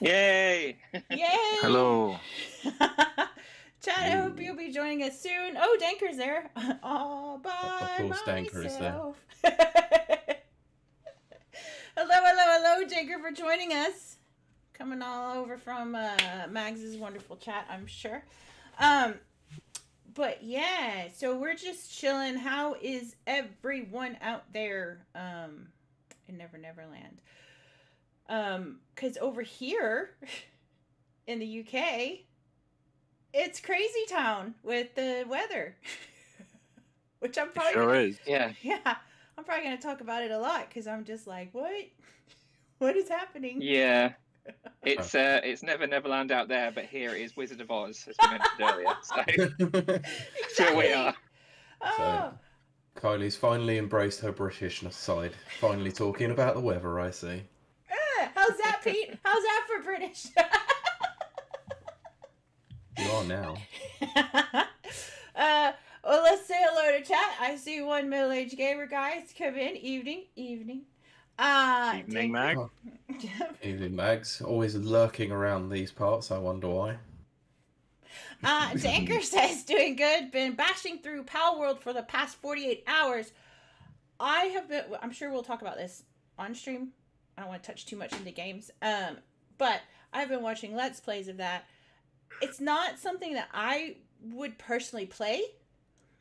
Yay! Yay! Hello. Chad, I hope you'll be joining us soon. Oh, Danker's there. All by of course, Danker is there. hello, Danker, for joining us. Coming all over from Mags' wonderful chat, I'm sure. But yeah, so we're just chilling. How is everyone out there in Never Never Land? Because over here in the UK, it's crazy town with the weather, which I'm probably I'm probably gonna talk about it a lot because I'm just like, what is happening? Yeah, it's Never Neverland out there, but here it is Wizard of Oz, as we mentioned earlier. So that's where we are. Oh. So, Kylie's finally embraced her Britishness side. Finally talking about the weather, I see. How's that, Pete? How's that for British? You are now. Well, let's say hello to chat. I see one middle-aged gamer guys come in. Evening. Evening, Mag. Evening, Mags. Always lurking around these parts. I wonder why. Danker says, doing good. Been bashing through Pal World for the past 48 hours. I have been... I'm sure we'll talk about this on stream. I don't want to touch too much into games, but I've been watching Let's Plays of that. It's not something that I would personally play,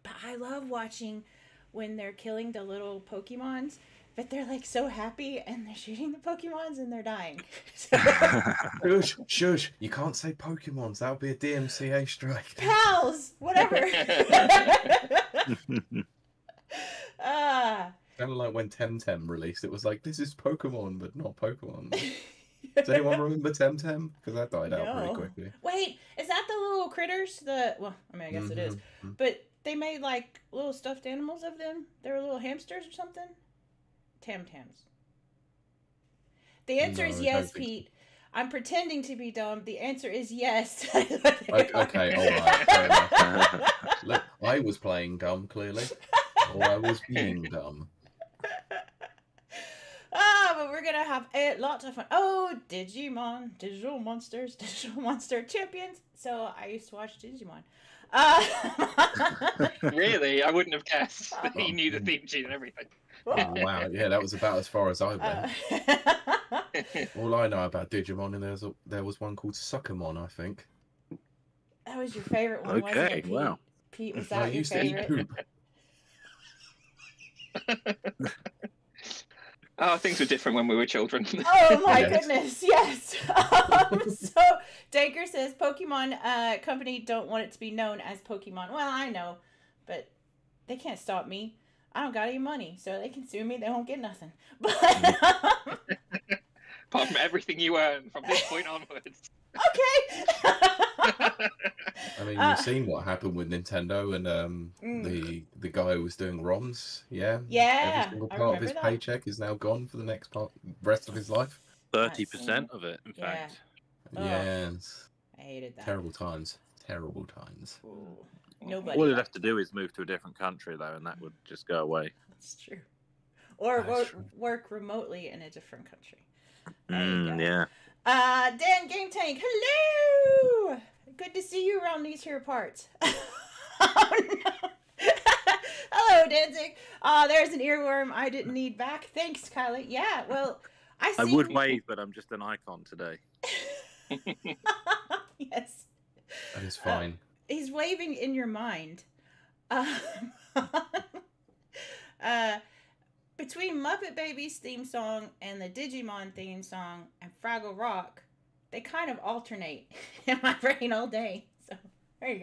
but I love watching when they're killing the little Pokemons, but they're like so happy and they're shooting the Pokemons and they're dying. So... shush, you can't say Pokemons. That would be a DMCA strike. Pals, whatever. Kind of like when Temtem released, it was like, this is Pokemon, but not Pokemon. Does anyone remember Temtem? Because that died out pretty quickly. Wait, is that the little critters? Well, I mean, I guess it is. But they made, like, little stuffed animals of them? They were little hamsters or something? Temtams. The answer is yes, Pete. I'm pretending to be dumb. The answer is yes. Okay, all right. Fair enough. Look, I was playing dumb, clearly. Or I was being dumb. But we're gonna have a lot of fun. Oh, Digimon, digital monsters, digital monster champions. So I used to watch Digimon. Really? I wouldn't have guessed that he knew the theme tune and everything. Oh, wow, yeah, that was about as far as I went. All I know about Digimon, and there was one called Suckermon, I think. That was your favorite one, wasn't it, Pete? Wow. Pete, was that your favorite? Oh, things were different when we were children. Oh my goodness, yes. So Danker says Pokemon company don't want it to be known as Pokemon. Well, I know, but they can't stop me. I don't got any money, so they can sue me. They won't get nothing. But apart from everything you earn from this point onwards. Okay. I mean, you've seen what happened with Nintendo and the guy who was doing ROMs. Yeah. Yeah. Every single part of his paycheck is now gone for the next rest of his life. 30% of it, in fact. Oh. Yes. I hated that. Terrible times. Terrible times. Ooh. Nobody. All you'd have to do is move to a different country, though, and that would just go away. That's true. Or work remotely in a different country. Yeah. Dan Game Tank, hello! Good to see you around these here parts. Oh, no. Hello, Danzig. There's an earworm I didn't need back. Thanks, Kylie. Yeah, well, I would wave, but I'm just an icon today. Yes. That is fine. He's waving in your mind. Between Muppet Babies theme song and the Digimon theme song and Fraggle Rock, they kind of alternate in my brain all day. So there you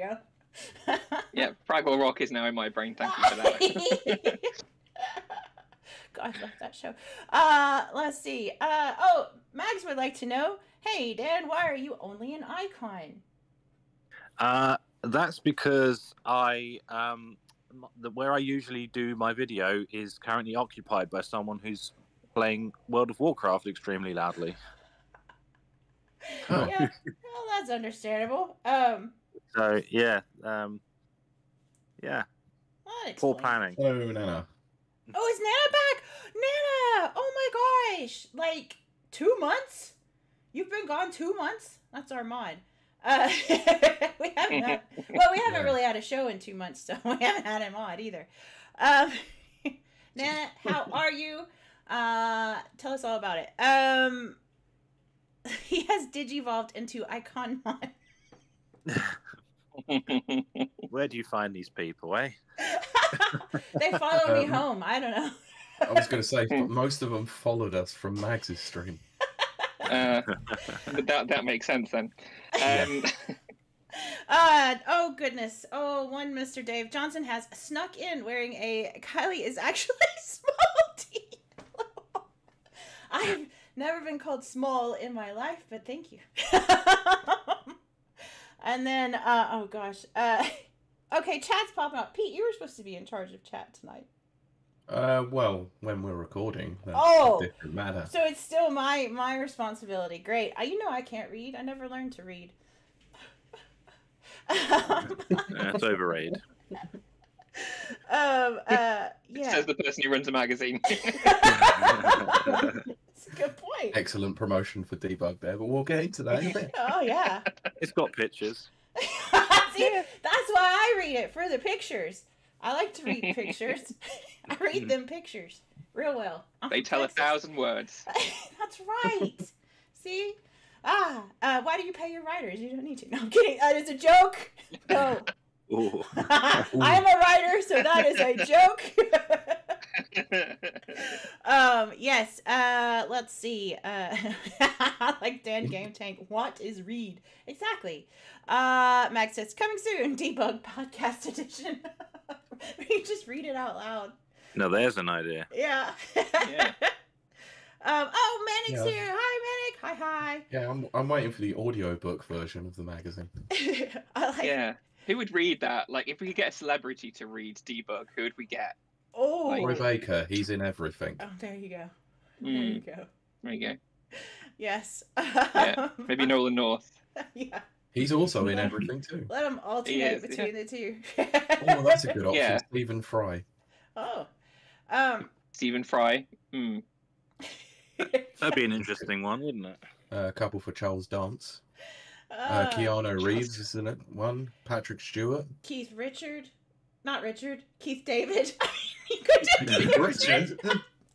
go. Yeah, Fraggle Rock is now in my brain. Thank you for that. God, I love that show. Let's see. Oh, Mags would like to know, hey, Dan, why are you only an icon? That's because I... where I usually do my video is currently occupied by someone who's playing World of Warcraft extremely loudly. Oh. Yeah, well, that's understandable. So yeah, yeah. Poor planning. Oh, Nana. Oh, is Nana back? Nana! Oh my gosh! Like 2 months? You've been gone 2 months? That's our mod. We haven't had, well, we haven't really had a show in 2 months, so we haven't had him on either. Nana, how are you? Tell us all about it. He has digivolved into Icon Mon. Where do you find these people, eh? They follow me home. I don't know. I was going to say, most of them followed us from Mags' stream. That makes sense then. Oh goodness. Oh, one Mr. Dave Johnson has snuck in wearing a Kylie is actually small tea. I've never been called small in my life, but thank you. And then, oh gosh. Okay, chat's popping up. Pete, you were supposed to be in charge of chat tonight. Well, when we're recording, that's a different matter. So it's still my responsibility. Great. You know I can't read. I never learned to read. That's overrated. Yeah. Says the person who runs a magazine. That's a good point. Excellent promotion for Debug there, but we'll get into that. Oh yeah. It's got pictures. See, that's why I read it, for the pictures. I like to read pictures. I read them pictures real well. They tell Texas. 1,000 words. That's right. See? Ah, why do you pay your writers? You don't need to. No, I'm kidding. That is a joke. No. Ooh. I am a writer, so that is a joke. Yes. Let's see. Like Dan Game Tank. What is read? Exactly. Max says, coming soon. Debug podcast edition. You just read it out loud. No, there's an idea. Yeah. Yeah. Oh, Manic's here. Hi, Manic. Hi. Yeah, I'm waiting for the audiobook version of the magazine. I like it. Who would read that? Like, if we could get a celebrity to read Debug, who would we get? Oh, like... Roy Baker. He's in everything. Oh, there you go. There you go. Yes. Yeah. Maybe Nolan North. Yeah. He's also in everything too. Let them alternate between the two. Oh, that's a good option. Yeah. Stephen Fry. Oh. Stephen Fry. Hmm. That'd be an interesting one, wouldn't it? A couple for Charles Dance. Keanu Reeves, isn't it? One. Patrick Stewart. Keith Richard. Not Richard. Keith David. You could do Keith Richard.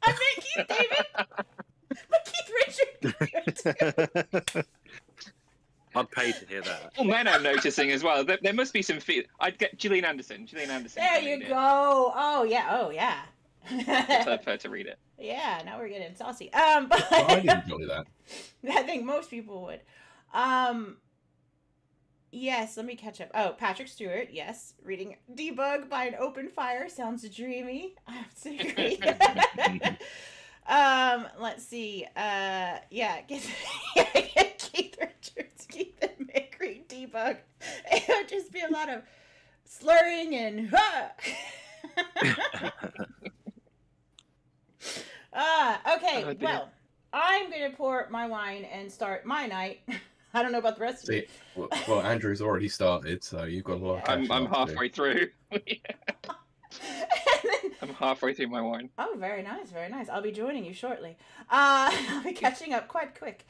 I meant Keith David. But Keith Richard. I'd pay to hear that. Well, men are noticing as well. There must be some feet. I'd get Gillian Anderson. Gillian Anderson. There you go. Oh yeah. Oh yeah. I'd love her to read it. Yeah. Now we're getting saucy. But I didn't enjoy that. I think most people would. Yes. Let me catch up. Oh, Patrick Stewart. Yes, reading Debug by an open fire sounds dreamy. I have to agree. Let's see. Yeah. Keith Richards, Keith and Mick read Debug. It would just be a lot of slurring and okay, well, I'm going to pour my wine and start my night. I don't know about the rest of it. Well, Andrew's already started, so you've got a lot of I'm halfway through. I'm halfway through my wine. Oh, very nice, very nice. I'll be joining you shortly. I'll be catching up quite quick.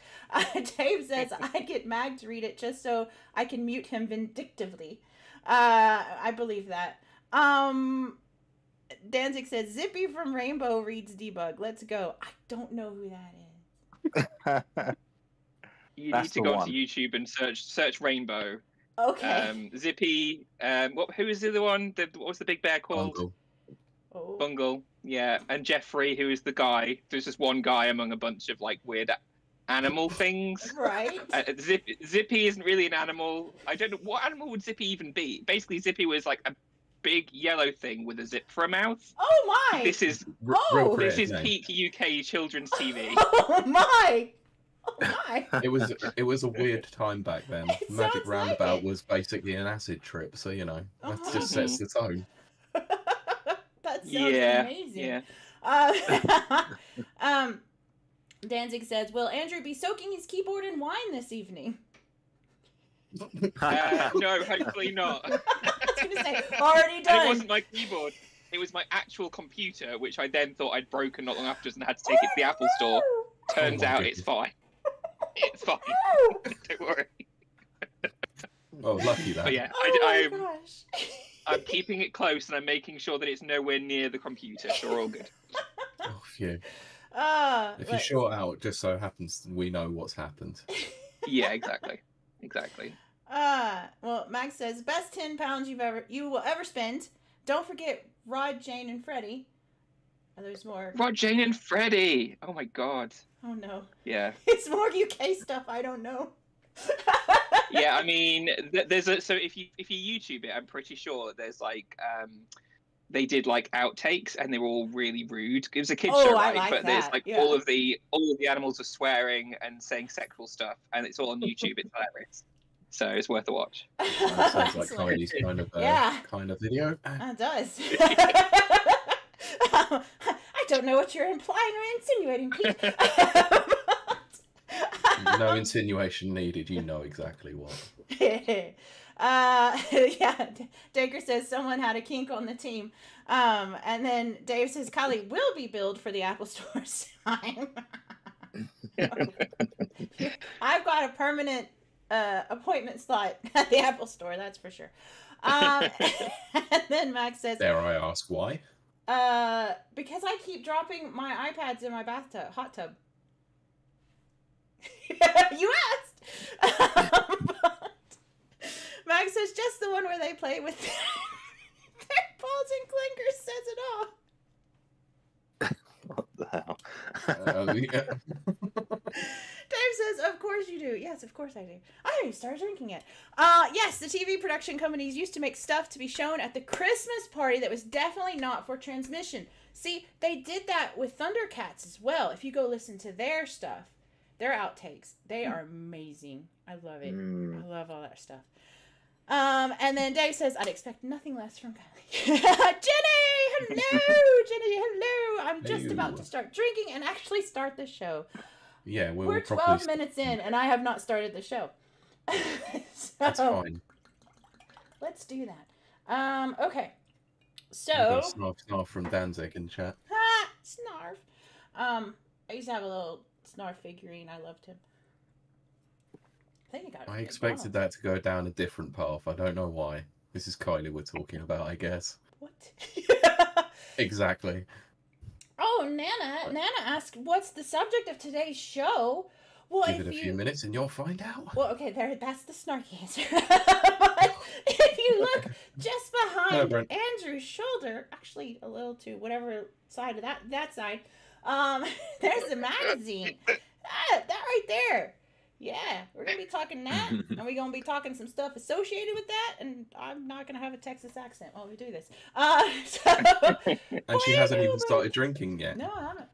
Dave says, I get Mag to read it just so I can mute him vindictively. I believe that. Danzig says, Zippy from Rainbow reads Debug. Let's go. I don't know who that is. You need to go onto YouTube and search Rainbow. Okay. Zippy. Who is the other one? What was the big bear called? Bungle. Oh. Bungle, yeah, and Jeffrey, who is the guy. There's just one guy among a bunch of like weird animal things. Right. Zippy isn't really an animal. I don't know what animal would Zippy even be. Basically, Zippy was like a big yellow thing with a zip for a mouth. Oh my! This is peak UK children's TV. Oh my! Oh my! It was a weird time back then. Magic Roundabout was basically an acid trip, so you know that just sets the tone. That sounds amazing. Yeah. Danzig says, will Andrew be soaking his keyboard in wine this evening? No, hopefully not. I was going to say, already done. And it wasn't my keyboard. It was my actual computer, which I then thought I'd broken not long after and had to take it to the Apple Store. Turns out it's fine. It's fine. Oh. Don't worry. Oh, lucky that. But yeah, I'm keeping it close and I'm making sure that it's nowhere near the computer. So we're all good. Oh, phew. If you short out, it just so happens we know what's happened. Yeah, exactly. Exactly. Well, Max says, best 10 pounds you will ever spend. Don't forget Rod, Jane, and Freddie. Oh, there's more. Rod, Jane, and Freddie. Oh my God. Oh no. Yeah. It's more UK stuff. I don't know. Yeah, I mean, there's a, so if you YouTube it, I'm pretty sure there's like they did like outtakes and they were all really rude. It was a kids show, right? Like but that. There's like all of the animals are swearing and saying sexual stuff, and it's all on YouTube. It's hilarious. So it's worth a watch. That sounds like Kylie's kind of video. It does. I don't know what you're implying or insinuating, Pete. No insinuation needed. You know exactly what. Yeah. Danker says someone had a kink on the team. And then Dave says Kylie will be billed for the Apple Store sign. I've got a permanent appointment slot at the Apple Store, that's for sure. And then Max says, dare I ask why? Because I keep dropping my iPads in my bathtub, hot tub. You asked. Max says just the one where they play with their balls and clinkers says it all. What the hell? Dave says, of course you do. Yes, of course I do. I already started drinking it. Yes, the TV production companies used to make stuff to be shown at the Christmas party that was definitely not for transmission. See, they did that with Thundercats as well. If you go listen to their stuff, their outtakes, they are amazing. I love it. I love all that stuff. And then Dave says, I'd expect nothing less from Kylie. Jenny! Hello! Jenny, hello! I'm just about to start drinking and actually start the show. Yeah, we're 12 minutes in and I have not started the show. So, that's fine. Let's do that. Okay. So... Snarf from Danzig in chat. Ah! Snarf! I used to have a little Snarf figurine. I loved him. I expected that to go down a different path. I don't know why. This is Kylie we're talking about, I guess. What? Exactly. Oh, Nana asked, what's the subject of today's show? Well, give it a few minutes and you'll find out. Well, okay, there. That's the snarky answer. But if you look just behind Andrew's shoulder, actually a little to whatever side of that side, there's a magazine. That right there. Yeah, we're going to be talking that, and we're going to be talking some stuff associated with that, and I'm not going to have a Texas accent while we do this. And she hasn't even started drinking yet. No, I haven't.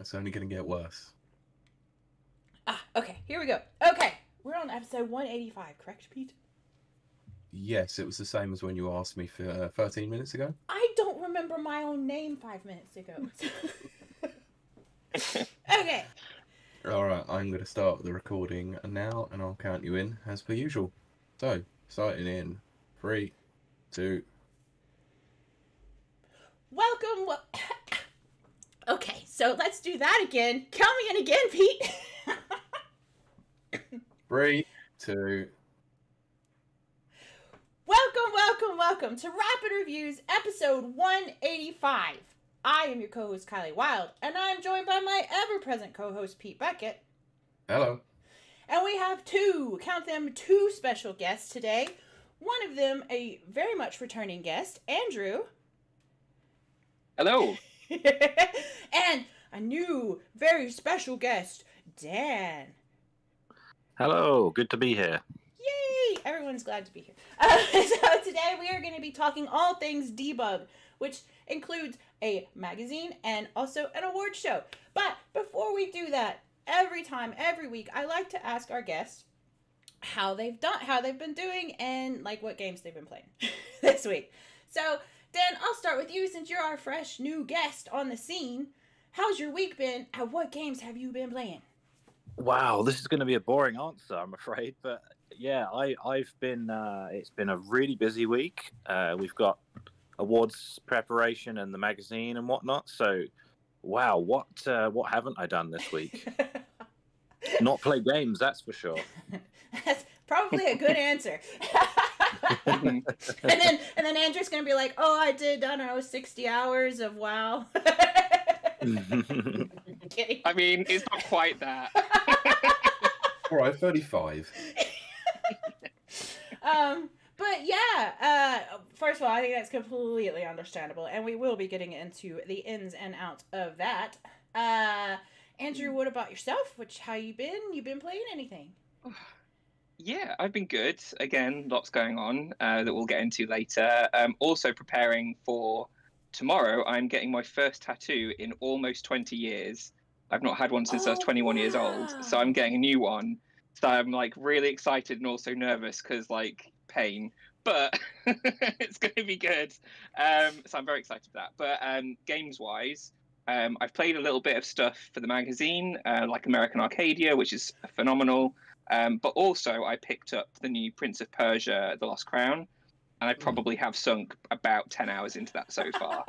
It's only going to get worse. Ah, okay, here we go. Okay, we're on episode 185, correct, Pete? Yes, it was the same as when you asked me for 13 minutes ago. I don't remember my own name 5 minutes ago. Okay. Alright, I'm going to start the recording now, and I'll count you in as per usual. So, starting in 3, 2... Welcome! Okay, so let's do that again. Count me in again, Pete! 3, 2... Welcome, welcome, welcome to Rapid Reviews, episode 185. I am your co-host, Kylie Wilde, and I am joined by my ever-present co-host, Pete Beckett. Hello. And we have two special guests today. One of them, a very much returning guest, Andrew. Hello. And a new, very special guest, Dan. Hello. Good to be here. Yay. Everyone's glad to be here. So today we are going to be talking all things debug, which includes a magazine and also an award show. But before we do that, every time, every week, I like to ask our guests how they've been doing, and like what games they've been playing this week. So, Dan, I'll start with you since you're our fresh new guest on the scene. How's your week been, and what games have you been playing? Wow, this is going to be a boring answer, I'm afraid, but yeah, I've been. It's been a really busy week. We've got awards preparation and the magazine and whatnot. So, wow, what haven't I done this week? Not play games, that's for sure. That's probably a good answer. and then Andrew's gonna be like, oh, I did, I don't know, 60 hours of WoW. Kidding. I mean, it's not quite that. All right, 35. But yeah, first of all, I think that's completely understandable, and we will be getting into the ins and outs of that. Andrew, what about yourself? How you been? You been playing anything? Yeah, I've been good. Again, lots going on that we'll get into later. Also preparing for tomorrow. I'm getting my first tattoo in almost 20 years. I've not had one since I was 21 years old, so I'm getting a new one. So I'm like really excited and also nervous because like pain, but it's going to be good. So I'm very excited for that. But games wise, I've played a little bit of stuff for the magazine, like American Arcadia, which is phenomenal. But also I picked up the new Prince of Persia, The Lost Crown, and I probably have sunk about 10 hours into that so far,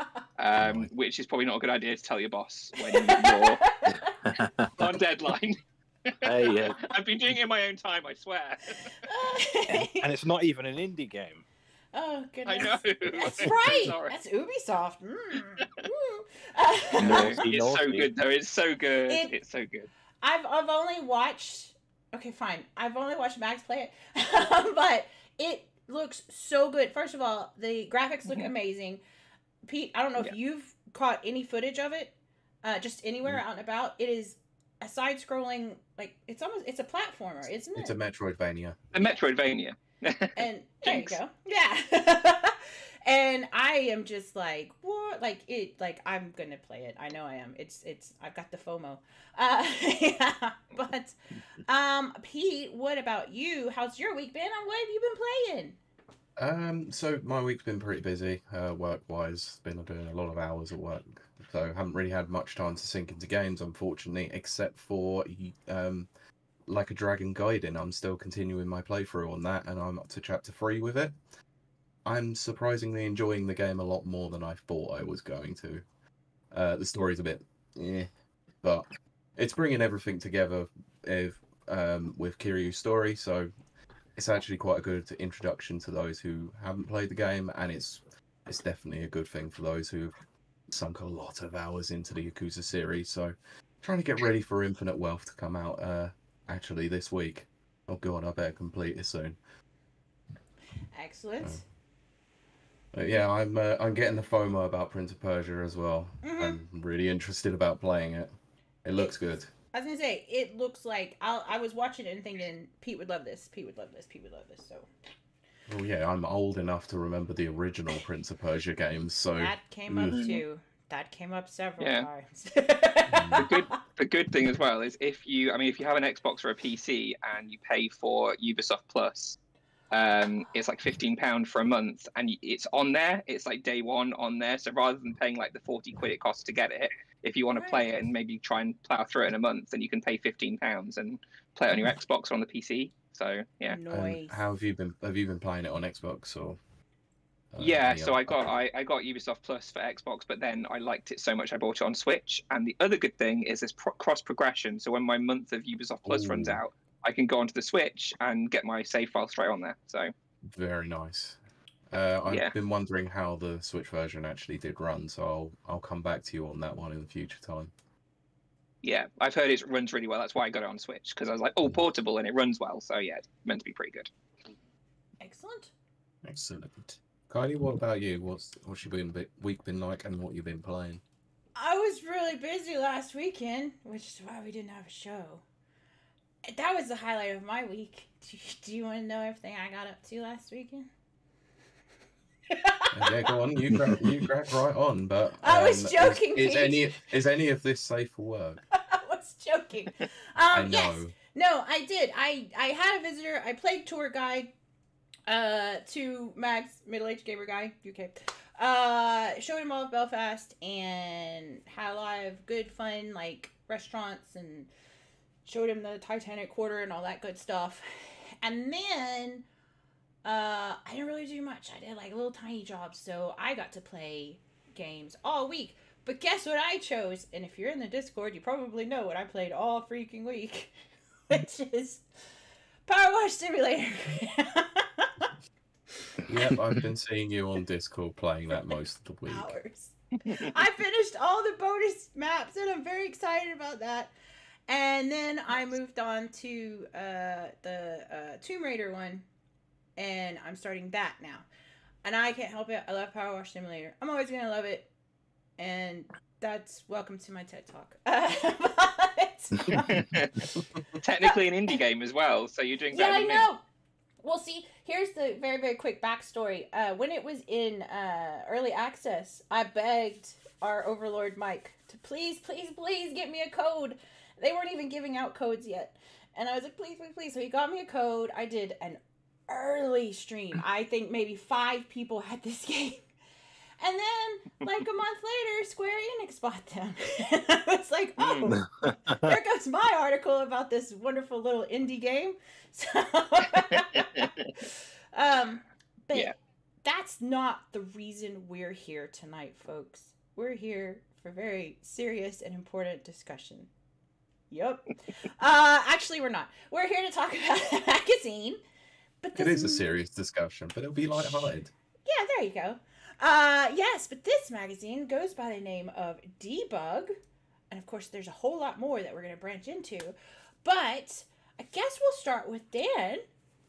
which is probably not a good idea to tell your boss when you're on deadline. I've been doing it in my own time, I swear. And it's not even an indie game. Oh, goodness. I know. That's right. That's Ubisoft. No, it's so good, though. It's so good. It's so good. I've only watched... Okay, fine. I've only watched Mags play it. But it looks so good. First of all, the graphics look amazing. Pete, I don't know if you've caught any footage of it, just anywhere out and about. It is... a side-scrolling, like, it's almost, it's a platformer, isn't it? It's a Metroidvania. A Metroidvania. And there you go. Yeah. And I am just like, what? Like, it, like, I'm going to play it. I know I am. It's, I've got the FOMO. Yeah. But, Pete, what about you? How's your week been? And what have you been playing? So my week's been pretty busy, work-wise. Been doing a lot of hours at work. So haven't really had much time to sink into games, unfortunately, except for like a Dragon Gaiden. I'm still continuing my playthrough on that, and I'm up to chapter 3 with it. I'm surprisingly enjoying the game a lot more than I thought I was going to. The story's a bit, but it's bringing everything together with Kiryu's story, so it's actually quite a good introduction to those who haven't played the game, and it's definitely a good thing for those who've sunk a lot of hours into the Yakuza series. So trying to get ready for Infinite Wealth to come out actually this week. Oh god, I better complete it soon. Excellent. Yeah, I'm getting the FOMO about Prince of Persia as well. I'm really interested about playing it. It looks good. I was gonna say, it looks like I was watching it and thinking Pete would love this, Pete would love this, Pete would love this. So oh yeah, I'm old enough to remember the original Prince of Persia games, so... That came up too. That came up several times. The good thing as well is if you have an Xbox or a PC and you pay for Ubisoft Plus, it's like £15 for a month, and it's on there, it's like day one on there, so rather than paying like the 40 quid it costs to get it, if you want to play it and maybe try and plow through it in a month, then you can pay £15 and play it on your Xbox or on the PC. So yeah. Nice. How have you been? Have you been playing it on Xbox or? Yeah, so I got Ubisoft Plus for Xbox, but then I liked it so much I bought it on Switch. And the other good thing is this cross progression. So when my month of Ubisoft Plus runs out, I can go onto the Switch and get my save file straight on there. So. Very nice. I've been wondering how the Switch version actually did run, so I'll come back to you on that one in the future time. Yeah, I've heard it runs really well. That's why I got it on Switch, because I was like, oh, portable, and it runs well. So yeah, it's meant to be pretty good. Excellent. Excellent. Kylie, what about you? What's your week been like, and what you've been playing? I was really busy last weekend, which is why we didn't have a show. That was the highlight of my week. Do you want to know everything I got up to last weekend? Yeah, go on. You crack right on. But I was joking. Is any of this safe for work? I was joking. I know. Yes. No, I did. I had a visitor. I played tour guide to Max, middle-aged gamer guy, UK. Showed him all of Belfast and had a lot of good fun, like restaurants, and showed him the Titanic quarter and all that good stuff. And then. I didn't really do much. I did like little tiny jobs, so I got to play games all week. But guess what I chose? And if you're in the Discord, you probably know what I played all freaking week. which is Power Wash Simulator. Yep, I've been seeing you on Discord playing that most of the week. Hours. I finished all the bonus maps, and I'm very excited about that. And then I moved on to the Tomb Raider one, and I'm starting that now. And I can't help it. I love Power Wash Simulator. I'm always going to love it. And that's welcome to my TED Talk. Technically an indie game as well, so you're doing better than me. Yeah, I know. Well, see, here's the very, very quick backstory. When it was in early access, I begged our overlord Mike to please, please, please get me a code. They weren't even giving out codes yet. And I was like, please, please, please. So he got me a code. I did an early stream. I think maybe 5 people had this game. And then, like a month later, Square Enix bought them. And I was like, oh, there goes my article about this wonderful little indie game. So, but yeah, that's not the reason we're here tonight, folks. We're here for very serious and important discussion. Yep. Actually, we're not. We're here to talk about the magazine. But it is a serious discussion, but it'll be lighthearted. Yeah, there you go. Yes, but this magazine goes by the name of Debug, and of course there's a whole lot more that we're going to branch into, but I guess we'll start with Dan.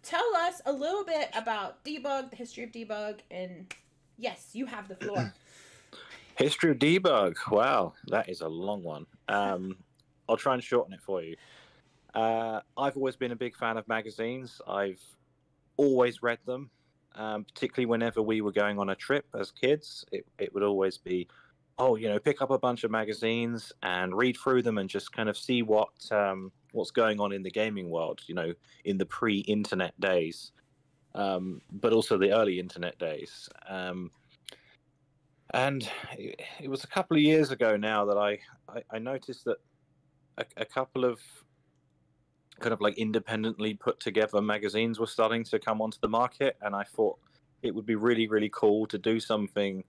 Tell us a little bit about Debug, the history of Debug, and yes, you have the floor. History of Debug, wow, that is a long one. I'll try and shorten it for you. I've always been a big fan of magazines. I've always read them. Particularly whenever we were going on a trip as kids, it would always be, oh, you know, pick up a bunch of magazines and read through them and just kind of see what's going on in the gaming world, you know, in the pre-internet days, but also the early internet days. And it was a couple of years ago now that I noticed that a couple of kind of like independently put together magazines were starting to come onto the market, and I thought it would be really, really cool to do something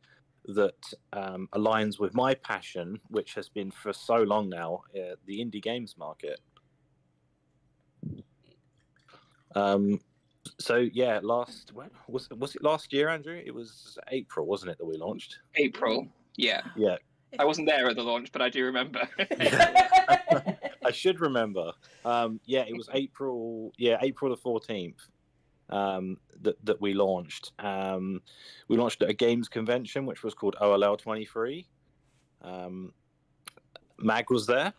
that aligns with my passion, which has been for so long now, the indie games market. So yeah, was it last year, Andrew? It was April, wasn't it, that we launched? April, yeah. Yeah. I wasn't there at the launch, but I do remember. I should remember. Yeah, it was April. Yeah, April the 14th that we launched. We launched at a games convention, which was called OLL 23. Mag was there.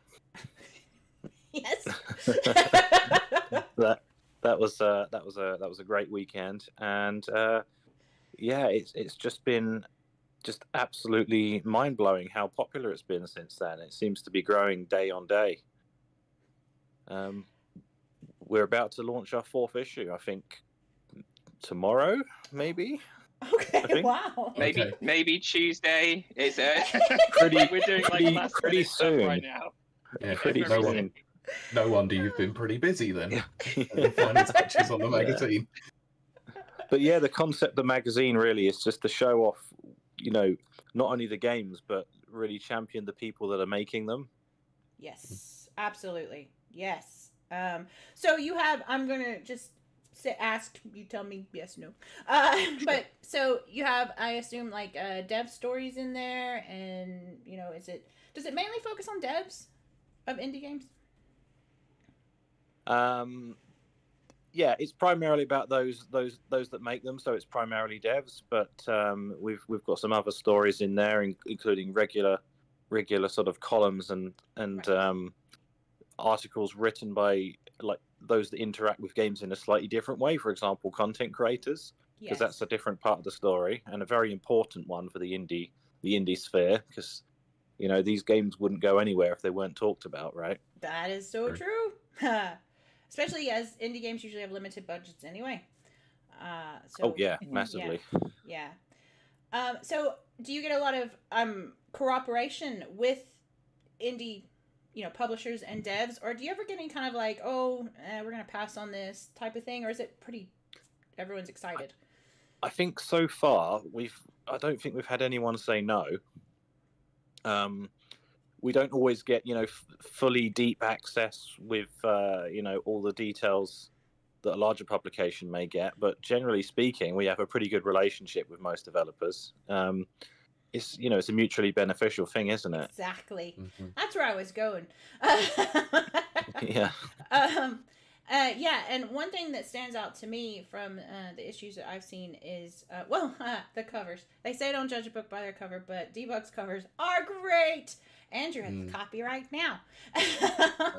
Yes. that was a great weekend, and yeah, it's just been just absolutely mind-blowing how popular it's been since then. It seems to be growing day on day. We're about to launch our 4th issue, I think, tomorrow, maybe. Okay, wow. Maybe, okay. Maybe Tuesday. Is we're doing like pretty soon right now. Yeah, pretty soon. No wonder you've been pretty busy then. The final touches on the magazine. Yeah. But yeah, the concept of the magazine really is just to show off, you know, not only the games, but really champion the people that are making them. Yes, absolutely. Yes. So you have, I'm going to just ask, you tell me yes, no. Sure. But so you have, I assume, like dev stories in there, and, you know, does it mainly focus on devs of indie games? Yeah, it's primarily about those that make them, so it's primarily devs. But we've got some other stories in there, including regular sort of columns and right. Articles written by like those that interact with games in a slightly different way. For example, content creators, because that's a different part of the story and a very important one for the indie sphere. Because you know these games wouldn't go anywhere if they weren't talked about, right? That is so true. Especially as indie games usually have limited budgets anyway. So, oh, yeah, massively. Yeah. So do you get a lot of cooperation with indie, you know, publishers and devs? Or do you ever get any kind of like, oh, we're going to pass on this type of thing? Or is it pretty everyone's excited? I think so far I don't think we've had anyone say no. we don't always get, you know, fully deep access with, you know, all the details that a larger publication may get. But generally speaking, we have a pretty good relationship with most developers. It's, you know, it's a mutually beneficial thing, isn't it? Exactly. Mm-hmm. That's where I was going. Yeah. Yeah, and one thing that stands out to me from the issues that I've seen is, the covers. They say don't judge a book by their cover, but Debug's covers are great. Andrew has the copy right now.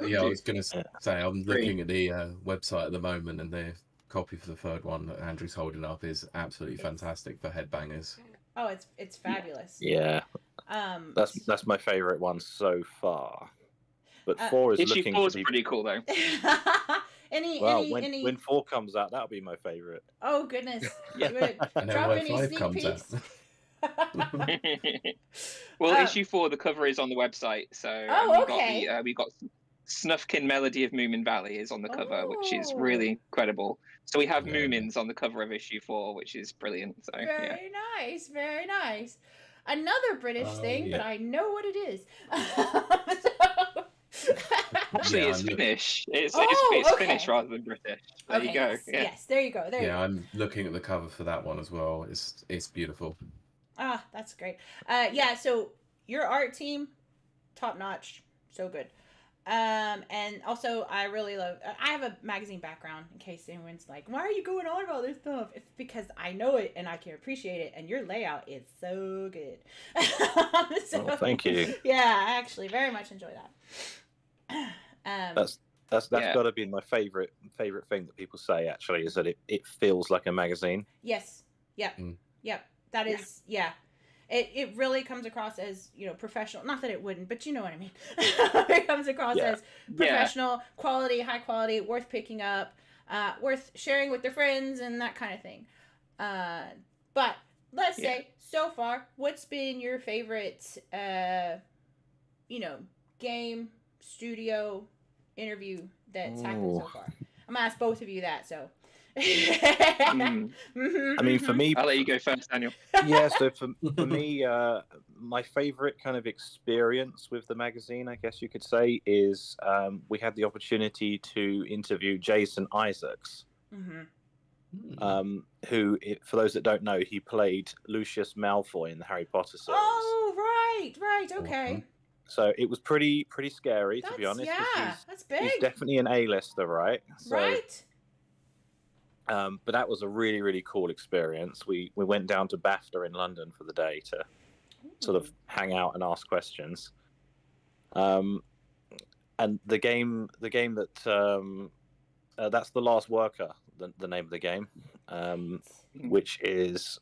Yeah, I was going to say, I'm looking at the website at the moment, and the copy for the third one that Andrew's holding up is absolutely fantastic for headbangers. Oh, it's fabulous. Yeah. That's my favourite one so far. But 4 is looking to be pretty cool, though. When 4 comes out, that'll be my favourite. Oh, goodness. Yeah. And drop any sneak peeks. Well, issue 4, the cover is on the website. So we got Snufkin Melody of Moomin Valley is on the cover, which is really incredible. So we have Moomins on the cover of issue 4, which is brilliant. So Very nice. Very nice. Another British thing, but I know what it is. Actually, it's Finnish. It's Finnish rather than British. There you go. Yes, there you go. There you go. I'm looking at the cover for that one as well. It's beautiful. Ah, that's great. Yeah, so your art team, top-notch, so good. And also, I really love... I have a magazine background, in case anyone's like, why are you going on about this stuff? It's because I know it, and I can appreciate it, and your layout is so good. Thank you. Yeah, I actually very much enjoy that. That's got to be my favorite thing that people say, actually, is that it feels like a magazine. Yes. Yep. Mm. Yep. That is, It really comes across as, you know, professional. Not that it wouldn't, but you know what I mean. It comes across as professional, quality, high quality, worth picking up, worth sharing with their friends and that kind of thing. But let's say, so far, what's been your favorite, you know, game, studio, interview that's happened so far? I'm going to ask both of you that, so... I mean, for me, I'll let you go first, Daniel. Yeah, so for me, my favorite kind of experience with the magazine, I guess you could say, is we had the opportunity to interview Jason Isaacs, who, for those that don't know, he played Lucius Malfoy in the Harry Potter series. Oh, right, okay. So it was pretty scary, to be honest. Yeah, that's big. He's definitely an A-lister, right? So, right. But that was a really, really cool experience. We went down to BAFTA in London for the day to sort of hang out and ask questions. And the game that that's The Last Worker, the name of the game, which is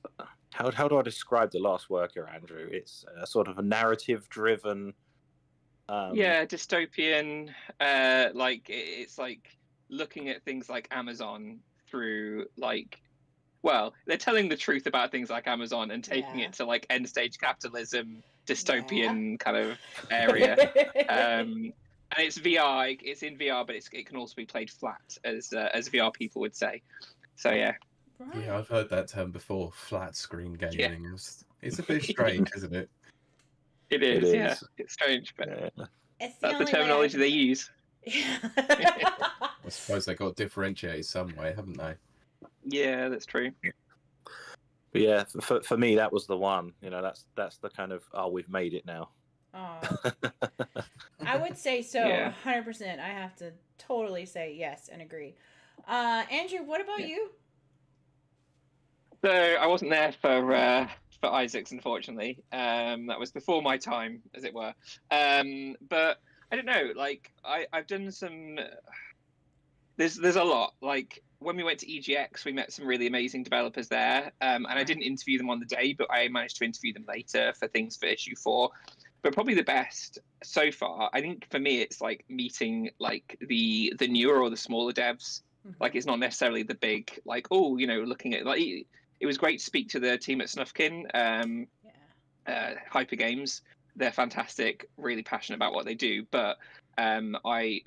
how do I describe The Last Worker, Andrew? It's a sort of a narrative-driven. Dystopian. Like it's like looking at things like Amazon. Through like, well, they're telling the truth about things like Amazon and taking it to like end stage capitalism, dystopian kind of area. And it's VR. It's in VR, but it can also be played flat, as VR people would say. So Right. Yeah, I've heard that term before. Flat screen gaming. Yeah. It's a bit strange, isn't it? It is. Yeah, it's strange, but that's the terminology they use. I suppose they got differentiated some way, haven't they? Yeah, that's true. But yeah, for me, that was the one. You know, that's the kind of we've made it now. Oh. I would say so, 100%. I have to totally say yes and agree. Andrew, what about you? So I wasn't there for Isaacs, unfortunately. That was before my time, as it were. But I don't know. Like I've done some. There's a lot. Like when we went to EGX, we met some really amazing developers there, and I didn't interview them on the day, but I managed to interview them later for things for issue 4. But probably the best so far, I think for me, it's like meeting like the newer or the smaller devs. Like it's not necessarily the big like looking at like it was great to speak to the team at Snufkin, Hyper Games. They're fantastic, really passionate about what they do. But I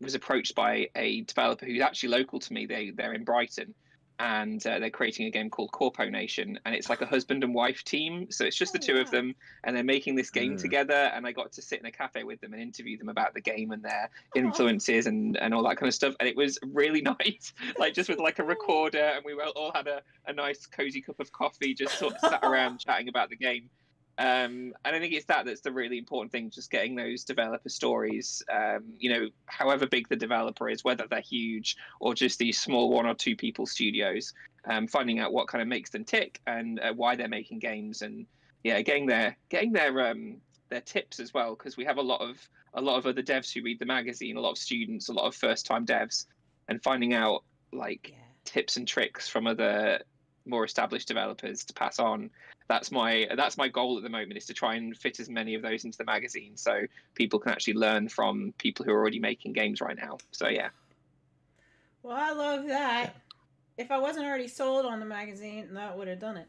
was approached by a developer who's actually local to me. They're in Brighton, and they're creating a game called Corpo Nation, and it's like a husband and wife team, so it's just the two of them, and they're making this game together, and I got to sit in a cafe with them and interview them about the game and their influences and all that kind of stuff, and it was really nice, like just with like a recorder, and we all had a nice cozy cup of coffee, just sort of sat around chatting about the game. And I think it's that's the really important thing, just getting those developer stories, you know, however big the developer is, whether they're huge or just these small one or two people studios, finding out what kind of makes them tick and why they're making games, and yeah, getting their tips as well, because we have a lot of other devs who read the magazine, a lot of students, a lot of first-time devs, and finding out like tips and tricks from other more established developers to pass on. That's my goal at the moment, is to try and fit as many of those into the magazine so people can actually learn from people who are already making games right now. So yeah. Well, I love that. If I wasn't already sold on the magazine, that would have done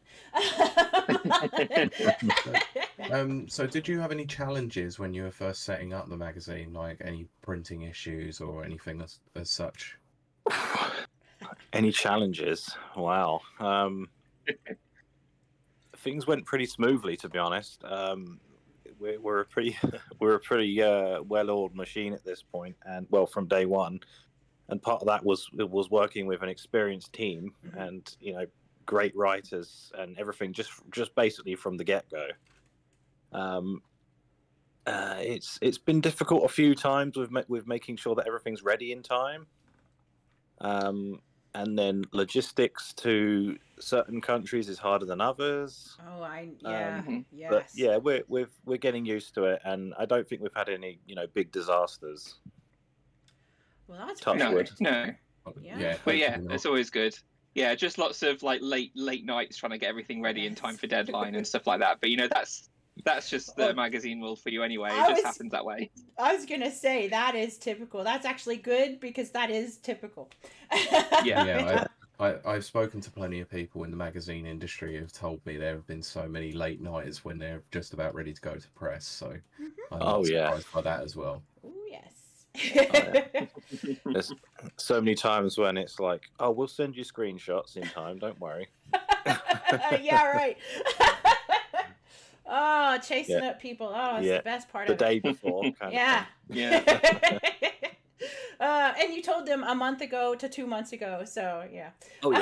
it. So did you have any challenges when you were first setting up the magazine, like any printing issues or anything as such? Any challenges? Wow. Things went pretty smoothly, to be honest. We're a pretty well-oiled machine at this point, and well, from day one. And part of that was working with an experienced team, and you know, great writers and everything, just basically from the get-go. It's been difficult a few times with making sure that everything's ready in time. And then logistics to certain countries is harder than others. Oh, yes. But yeah, we're getting used to it, and I don't think we've had any, you know, big disasters. Well, that's touch wood. No. Yeah. But yeah, it's always good. Yeah, just lots of like late nights trying to get everything ready in time for deadline and stuff like that. But you know, that's just the magazine world for you anyway. It just happens that way. I was going to say, that is typical. That's actually good, because that is typical. Yeah. I've spoken to plenty of people in the magazine industry who've told me there have been so many late nights when they're just about ready to go to press. So I'm surprised by that as well. Ooh, yes. There's so many times when it's like, oh, we'll send you screenshots in time. Don't worry. Yeah, right. Oh, chasing up people. Oh, it's the best part of it. The day before. Kind of. And you told them a month ago to 2 months ago. So, yeah. Oh,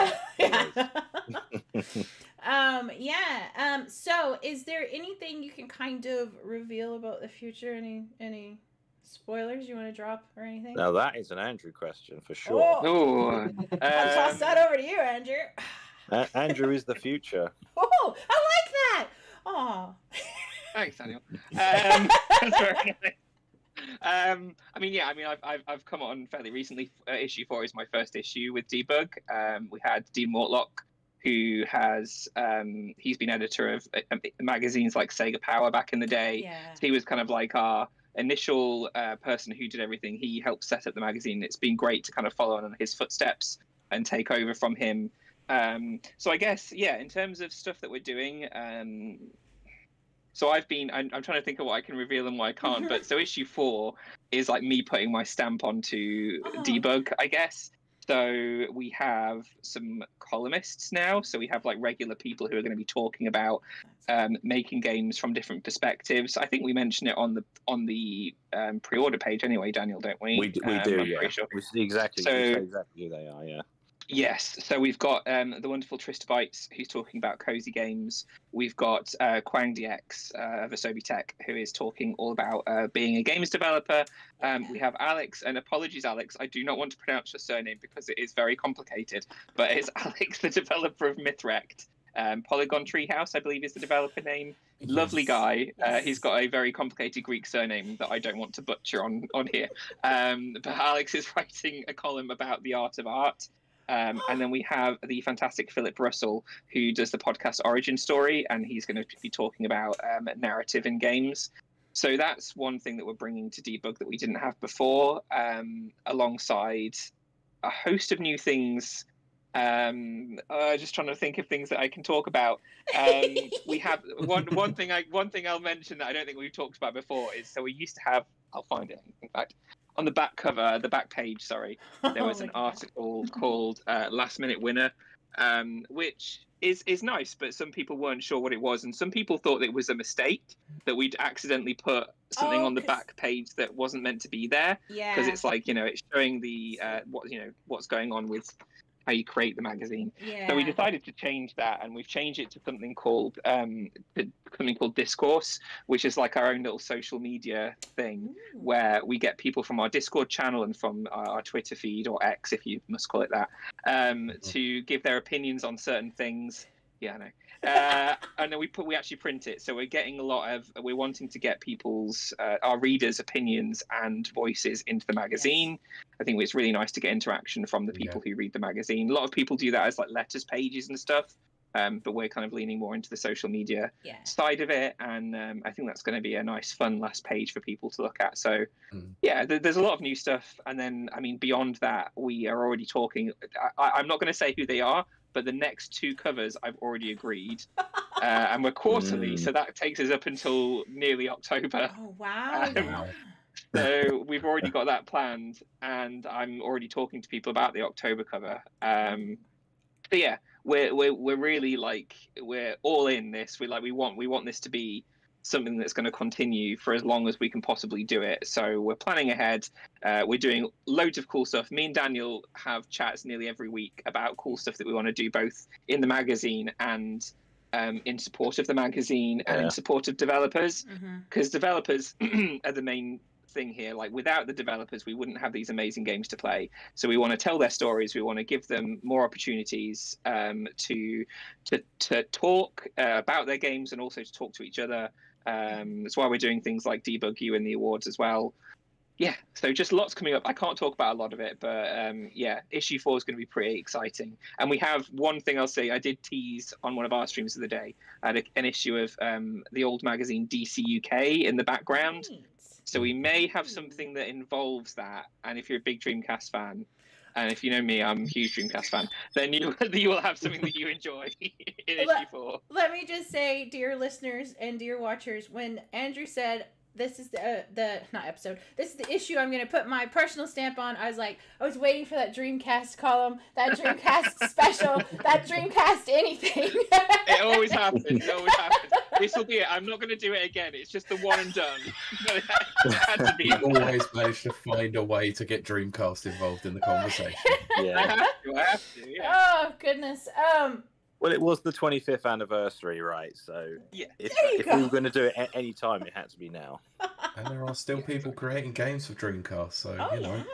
yeah. So, is there anything you can kind of reveal about the future? Any spoilers you want to drop or anything? Now, that is an Andrew question for sure. Oh. I'll toss that over to you, Andrew. Andrew is the future. Oh, I like that. Oh, thanks, Daniel. I've come on fairly recently. Issue 4 is my first issue with Debug. We had Dean Mortlock, who has he's been editor of magazines like Sega Power back in the day. Yeah. So he was kind of like our initial person who did everything. He helped set up the magazine. It's been great to kind of follow on his footsteps and take over from him. So I guess, in terms of stuff that we're doing, so I'm trying to think of what I can reveal and what I can't, but so issue 4 is like me putting my stamp onto Debug, I guess. So we have some columnists now. So we have like regular people who are going to be talking about making games from different perspectives. I think we mention it on the pre-order page anyway, Daniel, don't we? We do, yeah. Pretty sure. Exactly who they are, yeah. Yes, so we've got the wonderful Tristabytes, who's talking about cozy games. We've got Quang DX of Asobi Tech, who is talking all about being a games developer. We have Alex, and apologies, Alex, I do not want to pronounce your surname because it is very complicated, but it's Alex, the developer of Mythrect. Polygon Treehouse, I believe, is the developer name. Yes. Lovely guy. Yes. He's got a very complicated Greek surname that I don't want to butcher on here. But Alex is writing a column about the art of art. And then we have the fantastic Philip Russell, who does the podcast Origin Story, and he's going to be talking about narrative in games. So that's one thing that we're bringing to Debug that we didn't have before, alongside a host of new things. Just trying to think of things that I can talk about. We have one thing I'll mention that I don't think we've talked about before is, so we used to have, I'll find it, in fact. On the back page, there was an article called Last Minute Winner, which is nice, but some people weren't sure what it was, and some people thought it was a mistake that we'd accidentally put something on the back page that wasn't meant to be there. Yeah, because it's like, you know, it's showing the what, you know, what's going on with how you create the magazine. Yeah. So we decided to change that, and we've changed it to something called Discourse, which is like our own little social media thing. Ooh. Where we get people from our Discord channel and from our Twitter feed, or X if you must call it that, to give their opinions on certain things. Yeah, I know. And then we actually print it, so we're getting a lot of, we're wanting to get people's, our readers' opinions and voices into the magazine. Yes. I think it's really nice to get interaction from the people who read the magazine. A lot of people do that as like letters pages and stuff, but we're kind of leaning more into the social media side of it, and I think that's going to be a nice, fun last page for people to look at. So, yeah, there's a lot of new stuff, and then, I mean, beyond that, we are already talking. I'm not going to say who they are, but the next two covers I've already agreed, and we're quarterly, so that takes us up until nearly October. Oh, wow. So we've already got that planned, and I'm already talking to people about the October cover. But yeah, we're really like, we're all in this. We want this to be something that's going to continue for as long as we can possibly do it. So we're planning ahead. We're doing loads of cool stuff. Me and Daniel have chats nearly every week about cool stuff that we want to do, both in the magazine and in support of the magazine and in support of developers, because developers are the main thing here. Like, without the developers, we wouldn't have these amazing games to play. So we want to tell their stories. We want to give them more opportunities to talk about their games, and also to talk to each other. That's why we're doing things like Debug You and the awards as well. Yeah, so just lots coming up. I can't talk about a lot of it, but yeah, issue 4 is going to be pretty exciting. And we have one thing I'll say. I did tease on one of our streams of the day. I had an issue of the old magazine DC UK in the background. Right. So we may have something that involves that. And if you're a big Dreamcast fan, and if you know me, I'm a huge Dreamcast fan, then you will have something that you enjoy in issue 4. Let me just say, dear listeners and dear watchers, when Andrew said, this is this is the issue I'm going to put my personal stamp on, I was like, I was waiting for that Dreamcast column, that Dreamcast special, that Dreamcast anything. It always happens. It always happens. This will be it. I'm not going to do it again. It's just the one and done. It had to be. I always manage to find a way to get Dreamcast involved in the conversation. Yeah. I have to, yeah. Oh, goodness. Well, it was the 25th anniversary, right? So yeah. If we were going to do it at any time, it had to be now. And there are still people creating games for Dreamcast, so, you know. Yeah.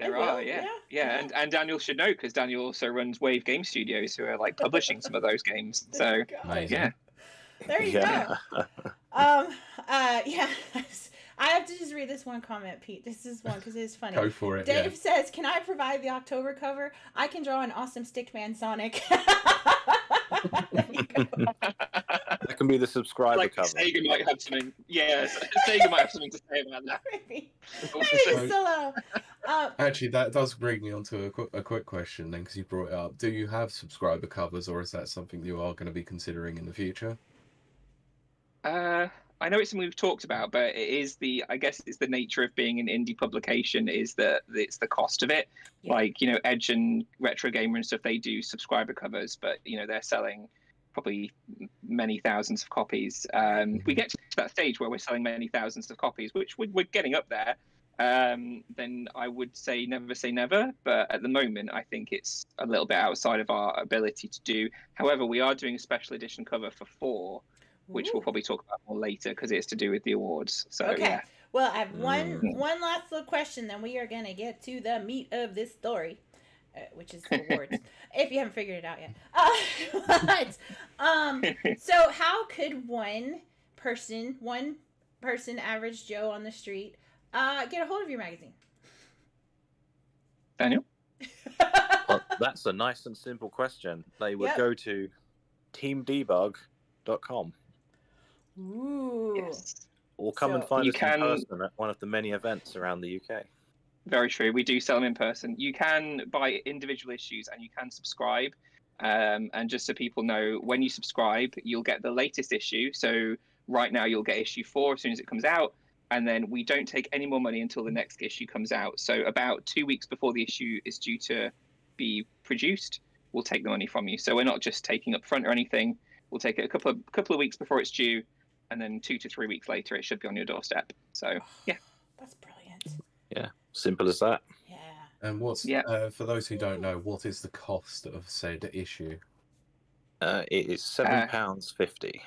There are, yeah. And Daniel should know, because Daniel also runs Wave Game Studios, who are, like, publishing some of those games. So, yeah. There you go. Yeah. I have to just read this one comment, Pete. This is one because it's funny. Go for it. Dave says, "Can I provide the October cover? I can draw an awesome Stickman Sonic." There you go. That can be the subscriber cover. Sega might have something. Yes, Sega might have something to say about that. Maybe. So, actually, that does bring me on to a quick question then, because you brought it up. Do you have subscriber covers, or is that something you are going to be considering in the future? I know it's something we've talked about, but it is I guess it's the nature of being an indie publication, is that it's the cost of it. Yeah. Like, you know, Edge and Retro Gamer and stuff, they do subscriber covers, but, you know, they're selling probably many thousands of copies. We get to that stage where we're selling many thousands of copies, which we're getting up there. Then I would say never, but at the moment I think it's a little bit outside of our ability to do. However, we are doing a special edition cover for 4, which we'll probably talk about more later, because it's to do with the awards. So, okay. Well, I have one last little question, then we are going to get to the meat of this story, which is the awards, if you haven't figured it out yet. So how could one person, average Joe on the street, get a hold of your magazine? Daniel? Well, that's a nice and simple question. They would go to teamdebug.com. Ooh. Yes. Or come and find us in person at one of the many events around the UK. Very true. We do sell them in person. You can buy individual issues, and you can subscribe. And just so people know, when you subscribe, you'll get the latest issue. So right now you'll get issue 4 as soon as it comes out. And then we don't take any more money until the next issue comes out. So about 2 weeks before the issue is due to be produced, we'll take the money from you. So we're not just taking up front or anything. We'll take it a couple of weeks before it's due, and then 2 to 3 weeks later, it should be on your doorstep. So, yeah. That's brilliant. Yeah, simple as that. Yeah. And what's for those who don't know, what is the cost of said issue? It is £7.50.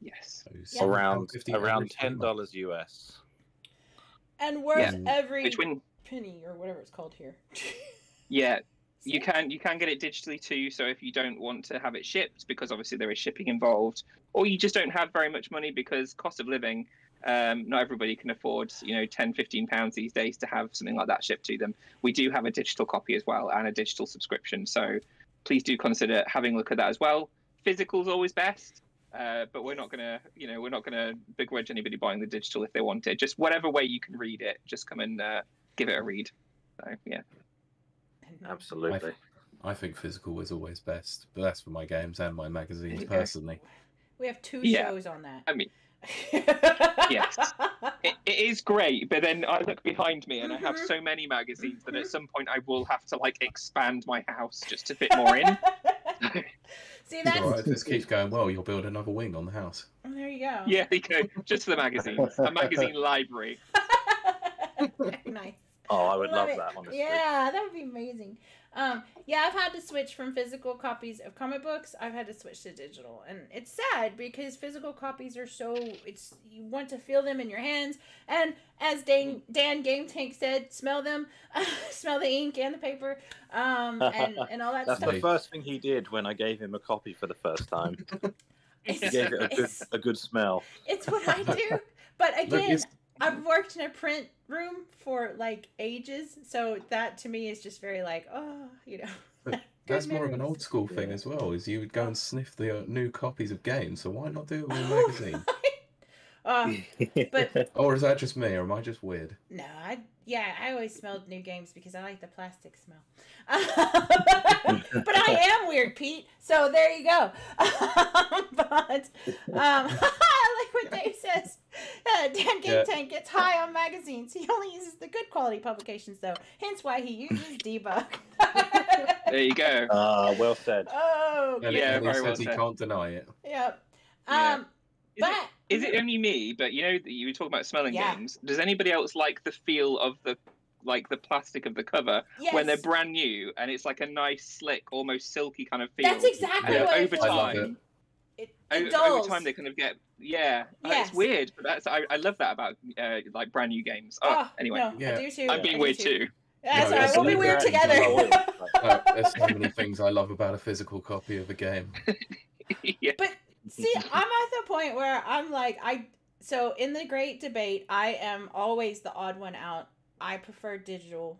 Yes. So around $10 US. And worth every penny or whatever it's called here. Yeah. You can get it digitally too, so if you don't want to have it shipped, because obviously there is shipping involved, or you just don't have very much money because cost of living, not everybody can afford, you know, £10-15 these days to have something like that shipped to them. We do have a digital copy as well and a digital subscription, so please do consider having a look at that as well. Physical's always best, but we're not gonna, you know, we're not gonna begrudge anybody buying the digital if they want it. Just whatever way you can read it, just come and give it a read. So yeah. Absolutely. I think physical is always best, but that's for my games and my magazines personally. We have two shows on that. I mean, yes, it is great, but then I look behind me and I have so many magazines that at some point I will have to like expand my house just to fit more in. See, that's... All right, this keeps going well. You'll build another wing on the house. And there you go. Yeah, there you go. Just for the magazines, a magazine library. Nice. Oh, I would love that, honestly. Yeah, that would be amazing. Yeah, I've had to switch from physical copies of comic books. I've had to switch to digital. And it's sad because physical copies are so... It's you want to feel them in your hands. And as Dan Game Tank said, smell them. Smell the ink and the paper and all that stuff. That's the first thing he did when I gave him a copy for the first time. He gave it a good smell. It's what I do. But again... I've worked in a print room for like ages, so that to me is just very like, oh, you know. That's more of an old school thing as well, is you would go and sniff the new copies of games, so why not do it with a magazine? Or is that just me, or am I just weird? No, I always smelled new games because I like the plastic smell. But I am weird, Pete, so there you go. I like what Dave says. Dan Game Tank gets high on magazines. He only uses the good quality publications, though. Hence why he uses Debug. There you go. Well said. Oh, okay. Yeah, very well said. He can't deny it. Yep. Yeah. Is it only me? But you know, you were talking about smelling games. Does anybody else like the feel of the plastic of the cover when they're brand new and it's like a nice, slick, almost silky kind of feel? That's exactly what over time. Over time, they kind of get it's weird, but that's I love that about like brand new games. Anyway, I do too. I'm being weird too. That's all right. We'll be weird together. There's so many things I love about a physical copy of a game. But. See, I'm at the point where I'm like, so in the great debate, I am always the odd one out. I prefer digital.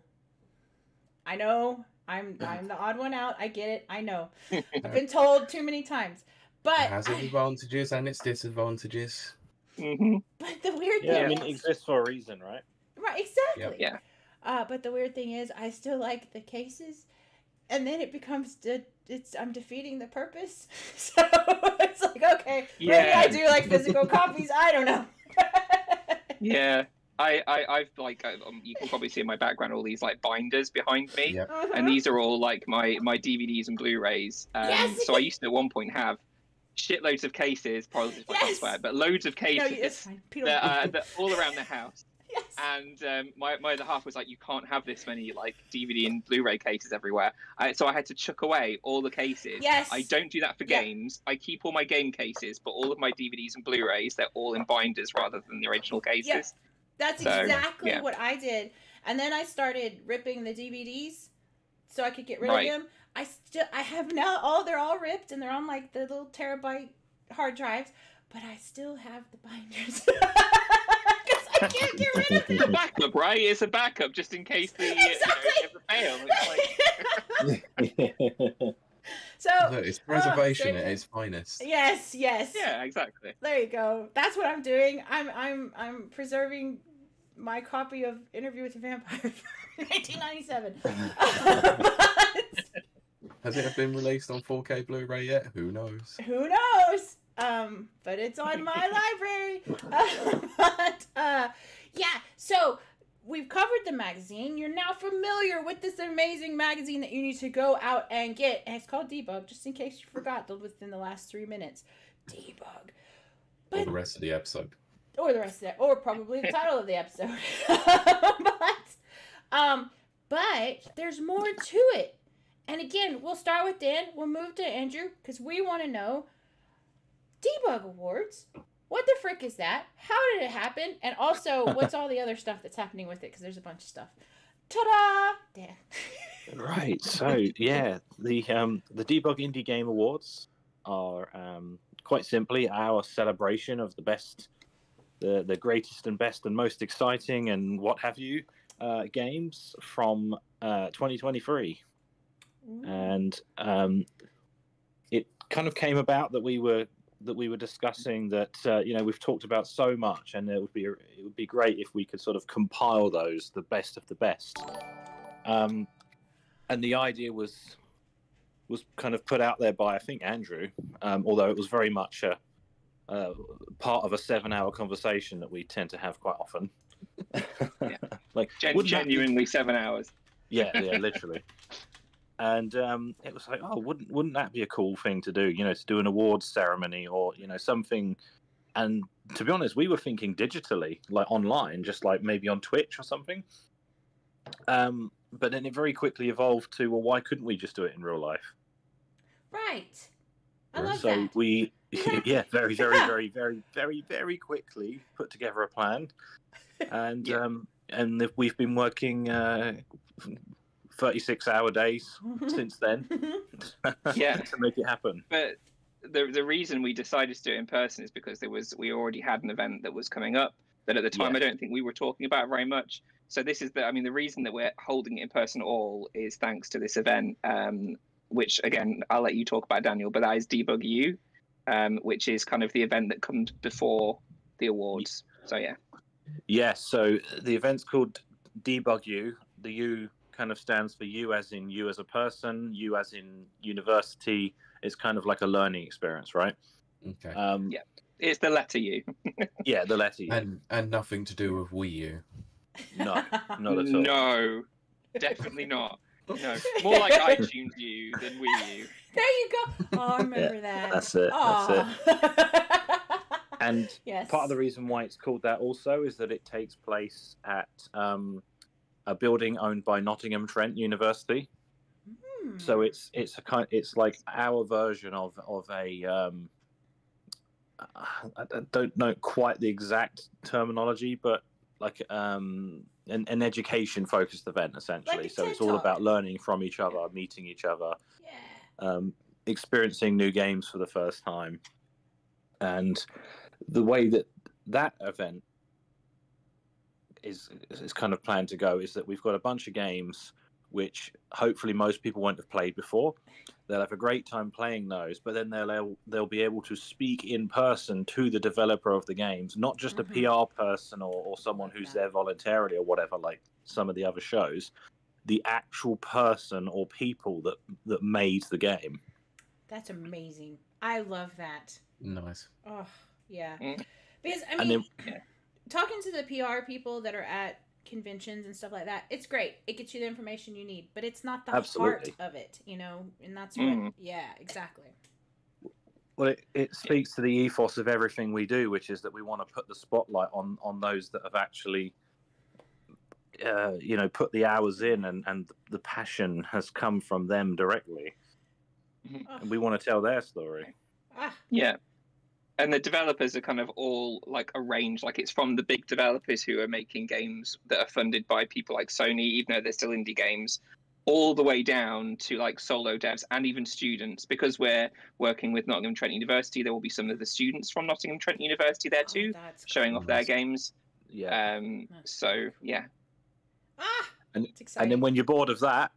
I know I'm the odd one out. I get it. I know. I've been told too many times. But it has its advantages and its disadvantages. Mm-hmm. But the weird thing is, I mean, it exists for a reason, right? Right, exactly. Yeah. But the weird thing is, I still like the cases. And then it becomes I'm defeating the purpose. So it's like, okay, maybe I do like physical copies. I don't know. I've like you can probably see in my background all these like binders behind me, and these are all like my DVDs and Blu-rays. So I used to at one point have shitloads of cases, probably but loads of cases that all around the house. Yes. And my other half was like, you can't have this many like DVD and Blu-ray cases everywhere. So I had to chuck away all the cases. Yes. I don't do that for games. I keep all my game cases, but all of my DVDs and Blu-rays, they're all in binders rather than the original cases. Yeah. That's exactly what I did. And then I started ripping the DVDs so I could get rid of them. I have now they're all ripped and they're on like the little terabyte hard drives, but I still have the binders. I can't get rid of it. It's a backup, right? It's a backup just in case it ever fails. So look, it's preservation at its finest. Yes, yes. Yeah, exactly. There you go. That's what I'm doing. I'm preserving my copy of Interview with the Vampire from 1997. Has it been released on 4K Blu-ray yet? Who knows? Who knows? But it's on my library. So We've covered the magazine. You're now familiar with this amazing magazine that you need to go out and get. And it's called Debug, just in case you forgot within the last 3 minutes. Debug. But, or the rest of the episode. Or the rest of that. Or probably the title of the episode. But there's more to it. And again, we'll start with Dan. We'll move to Andrew because we want to know Debug Awards. What the frick is that? How did it happen? And also, what's all the other stuff that's happening with it? Because there's a bunch of stuff. Ta-da! Dan. Right. So, yeah, the Debug Indie Game Awards are quite simply our celebration of the best, the greatest and best and most exciting and what have you games from 2023. Mm-hmm. And it kind of came about that we were discussing that you know, we've talked about so much, and it would be great if we could sort of compile those, the best of the best, and the idea was kind of put out there by, I think, Andrew, although it was very much a part of a 7-hour conversation that we tend to have quite often. Yeah. Like genuinely 7 hours. Yeah, literally. And it was like, oh, wouldn't that be a cool thing to do? You know, to do an awards ceremony or, you know, something. And to be honest, we were thinking digitally, like online, just like maybe on Twitch or something. But then it very quickly evolved to, well, why couldn't we just do it in real life? Right. I love that. So we, yeah, very, very, very, very, very, very quickly put together a plan. And yeah. And we've been working 36-hour days since then. Yeah, to make it happen. But the reason we decided to do it in person is because we already had an event that was coming up that at the time, yeah, I don't think we were talking about very much. So this is the reason that we're holding it in person at all is thanks to this event, which again I'll let you talk about, Daniel, but that is Debug U, which is kind of the event that comes before the awards. So yeah. Yeah, so the event's called Debug U. The U kind of stands for you as in you as a person, you as in university. It's kind of like a learning experience, right? Okay. Yeah, it's the letter U. Yeah, the letter U. And nothing to do with Wii U. No, not at all. No, definitely not. No, more like iTunes U than Wii U. There you go. Oh, I remember that. That's it. Aww. That's it. And yes, part of the reason why it's called that also is that it takes place at a building owned by Nottingham Trent University. Mm. So it's like our version of a I don't know quite the exact terminology, but like an education focused event essentially. Like so it's all about learning from each other, meeting each other, yeah, experiencing new games for the first time. And the way that that event is kind of planned to go is that we've got a bunch of games which hopefully most people won't have played before. They'll have a great time playing those, but then they'll be able to speak in person to the developer of the games, not just mm-hmm. a PR person or someone who's yeah. there voluntarily or whatever, like some of the other shows. The actual person or people that made the game. That's amazing. I love that. Nice. Oh yeah, because I mean, talking to the PR people that are at conventions and stuff like that, it's great. It gets you the information you need, but it's not the absolutely. Heart of it, you know? And that's what, mm. yeah, exactly. Well, it speaks to the ethos of everything we do, which is that we want to put the spotlight on those that have actually, you know, put the hours in and the passion has come from them directly. Oh. And we want to tell their story. Ah. Yeah. And the developers are kind of all like arranged, like it's from the big developers who are making games that are funded by people like Sony, even though they're still indie games, all the way down to like solo devs and even students. Because we're working with Nottingham Trent University, there will be some of the students from Nottingham Trent University there too, showing off their games. Yeah. So yeah. Ah, it's exciting. And then when you're bored of that,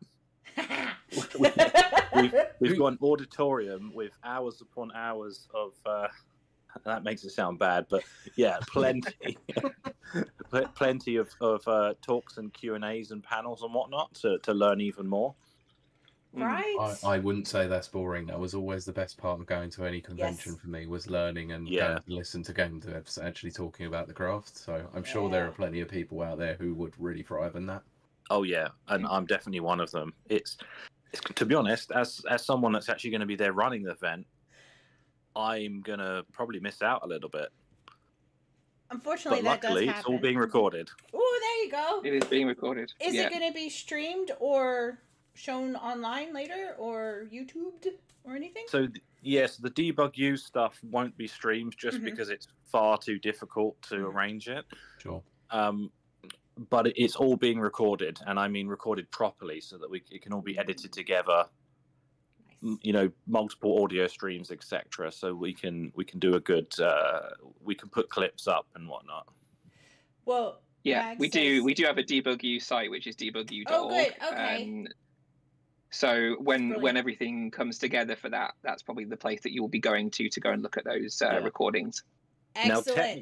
we've got an auditorium with hours upon hours of. That makes it sound bad, but yeah, plenty of talks and Q&As and panels and whatnot to learn even more. Right. I wouldn't say that's boring. That was always the best part of going to any convention for me, was learning and going to listen to game devs actually talking about the craft. So I'm sure there are plenty of people out there who would really thrive in that. Oh yeah, and I'm definitely one of them. It's to be honest, as someone that's actually going to be there running the event, I'm gonna probably miss out a little bit. Unfortunately, but luckily, that does happen. It's all being recorded. Oh, there you go. It is being recorded. Is it going to be streamed or shown online later, or YouTubed or anything? So yes, the Debug U stuff won't be streamed just because it's far too difficult to arrange it. Sure. But it's all being recorded, and I mean recorded properly, so that it can all be edited together. Nice. You know, multiple audio streams, etc. So we can do a good. We can put clips up and whatnot. Well, yeah, Mag we do have a Debug U site, which is debugu.org. Oh, good. Okay. So when everything comes together for that, that's probably the place that you will be going to go and look at those recordings. Excellent. Now,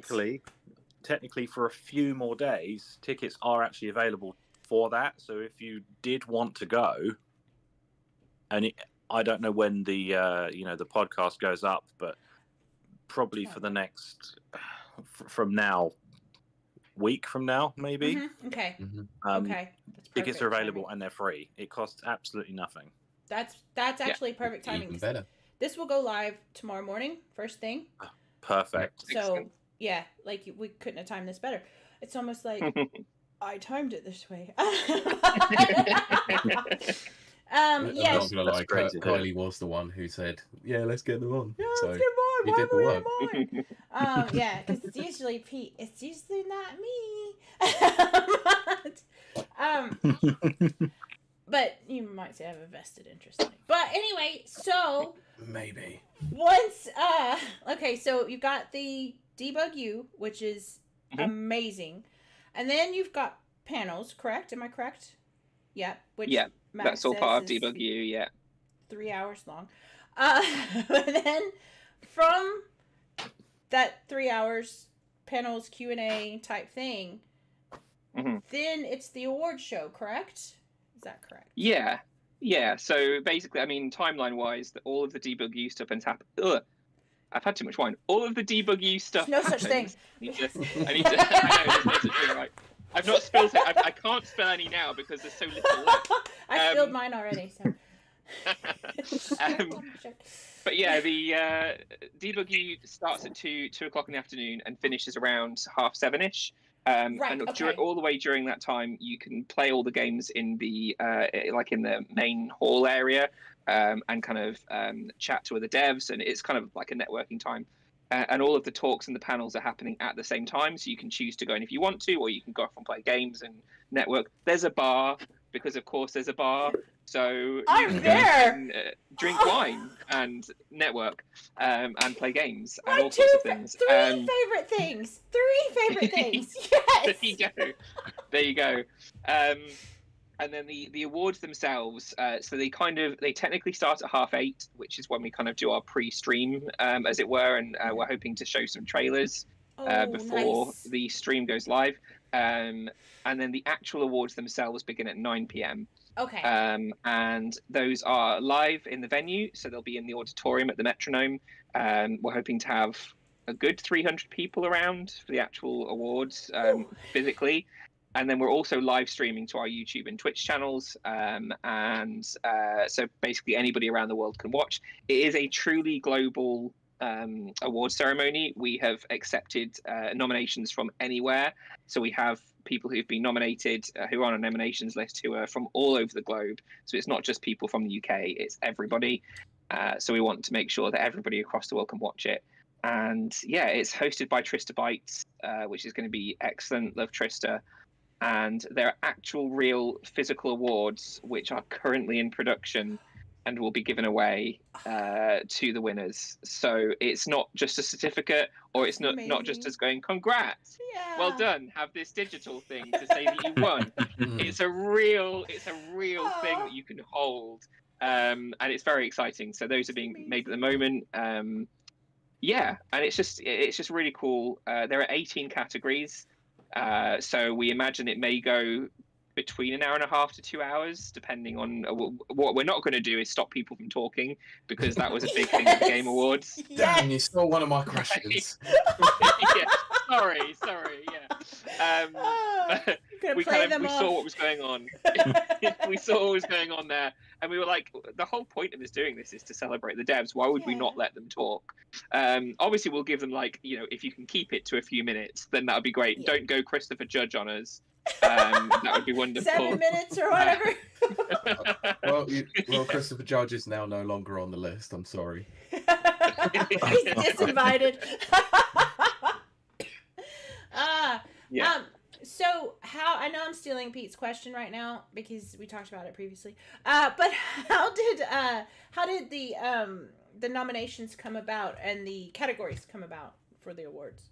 technically for a few more days, tickets are actually available for that. So if you did want to go, and I don't know when the the podcast goes up, but probably for the next week from now maybe. Okay. Okay. That's tickets are available and they're free. It costs absolutely nothing. That's actually perfect timing. Even better. This will go live tomorrow morning, first thing. Oh, perfect. So. Excellent. Yeah, like we couldn't have timed this better. It's almost like I timed it this way. I'm not gonna lie, Kylie was the one who said, "Yeah, let's get them on." Yeah, so let's get mine. Why did the work? Yeah, because it's usually Pete. It's usually not me. But you might say I have a vested interest in it. But anyway, so maybe once. Okay, so you've got the Debug U, which is amazing, and then you've got panels, correct? Am I correct? Yeah. Which Max that's all part of Debug U. Yeah. 3 hours long. But then from that 3 hours panels Q&A type thing, then it's the award show, correct? Is that correct? Yeah. Yeah. So basically, I mean, timeline-wise, all of the Debug U stuff and I've had too much wine. All of the Debug U stuff. There's no such thing. I need to. I know, right. I've not spilled it. I can't spill any now because there's so little left. I spilled mine already. So. But yeah, the Debug U starts at 2 o'clock in the afternoon and finishes around 7:30ish. All the way during that time, you can play all the games in the in the main hall area. And kind of chat to other devs, and it's kind of like a networking time. And all of the talks and the panels are happening at the same time, so you can choose to go in if you want to, or you can go off and play games and network. There's a bar, because of course there's a bar, so I'm there. And, drink wine and network and play games and all sorts of things. Three favorite things. Yes. There you go. And then the awards themselves, so they technically start at 8:30, which is when we kind of do our pre-stream, as it were, and we're hoping to show some trailers before the stream goes live. And then the actual awards themselves begin at 9 p.m. Okay. And those are live in the venue, so they'll be in the auditorium at the Metronome. We're hoping to have a good 300 people around for the actual awards physically. And then we're also live streaming to our YouTube and Twitch channels. So basically anybody around the world can watch. It is a truly global award ceremony. We have accepted nominations from anywhere. So we have people who've been nominated, who are on a nominations list, who are from all over the globe. So it's not just people from the UK, it's everybody. So we want to make sure that everybody across the world can watch it. And yeah, it's hosted by Trista Bytes, which is going to be excellent. Love Trista. And there are actual, real, physical awards which are currently in production and will be given away to the winners. So it's not just a certificate, or it's not just us going, congrats, well done, have this digital thing to say that you won. It's a real thing that you can hold, and it's very exciting. So those are being made at the moment. And it's just really cool. There are 18 categories. So we imagine it may go between an hour and a half to 2 hours, depending on what we're not going to do is stop people from talking, because that was a big thing at the Game Awards. Yes. Dan, you stole one of my questions. Yeah. Sorry. Yeah. We saw what was going on. We saw what was going on there, and we were like, the whole point of us doing this is to celebrate the devs. Why would we not let them talk? Obviously, we'll give them, like, you know, if you can keep it to a few minutes, then that would be great. Yeah. Don't go Christopher Judge on us. That would be wonderful. 7 minutes or whatever. Well, Christopher Judge is now no longer on the list. I'm sorry. He's disinvited. Yeah. So how, I know I'm stealing Pete's question right now because we talked about it previously. But how did the nominations come about and the categories come about for the awards?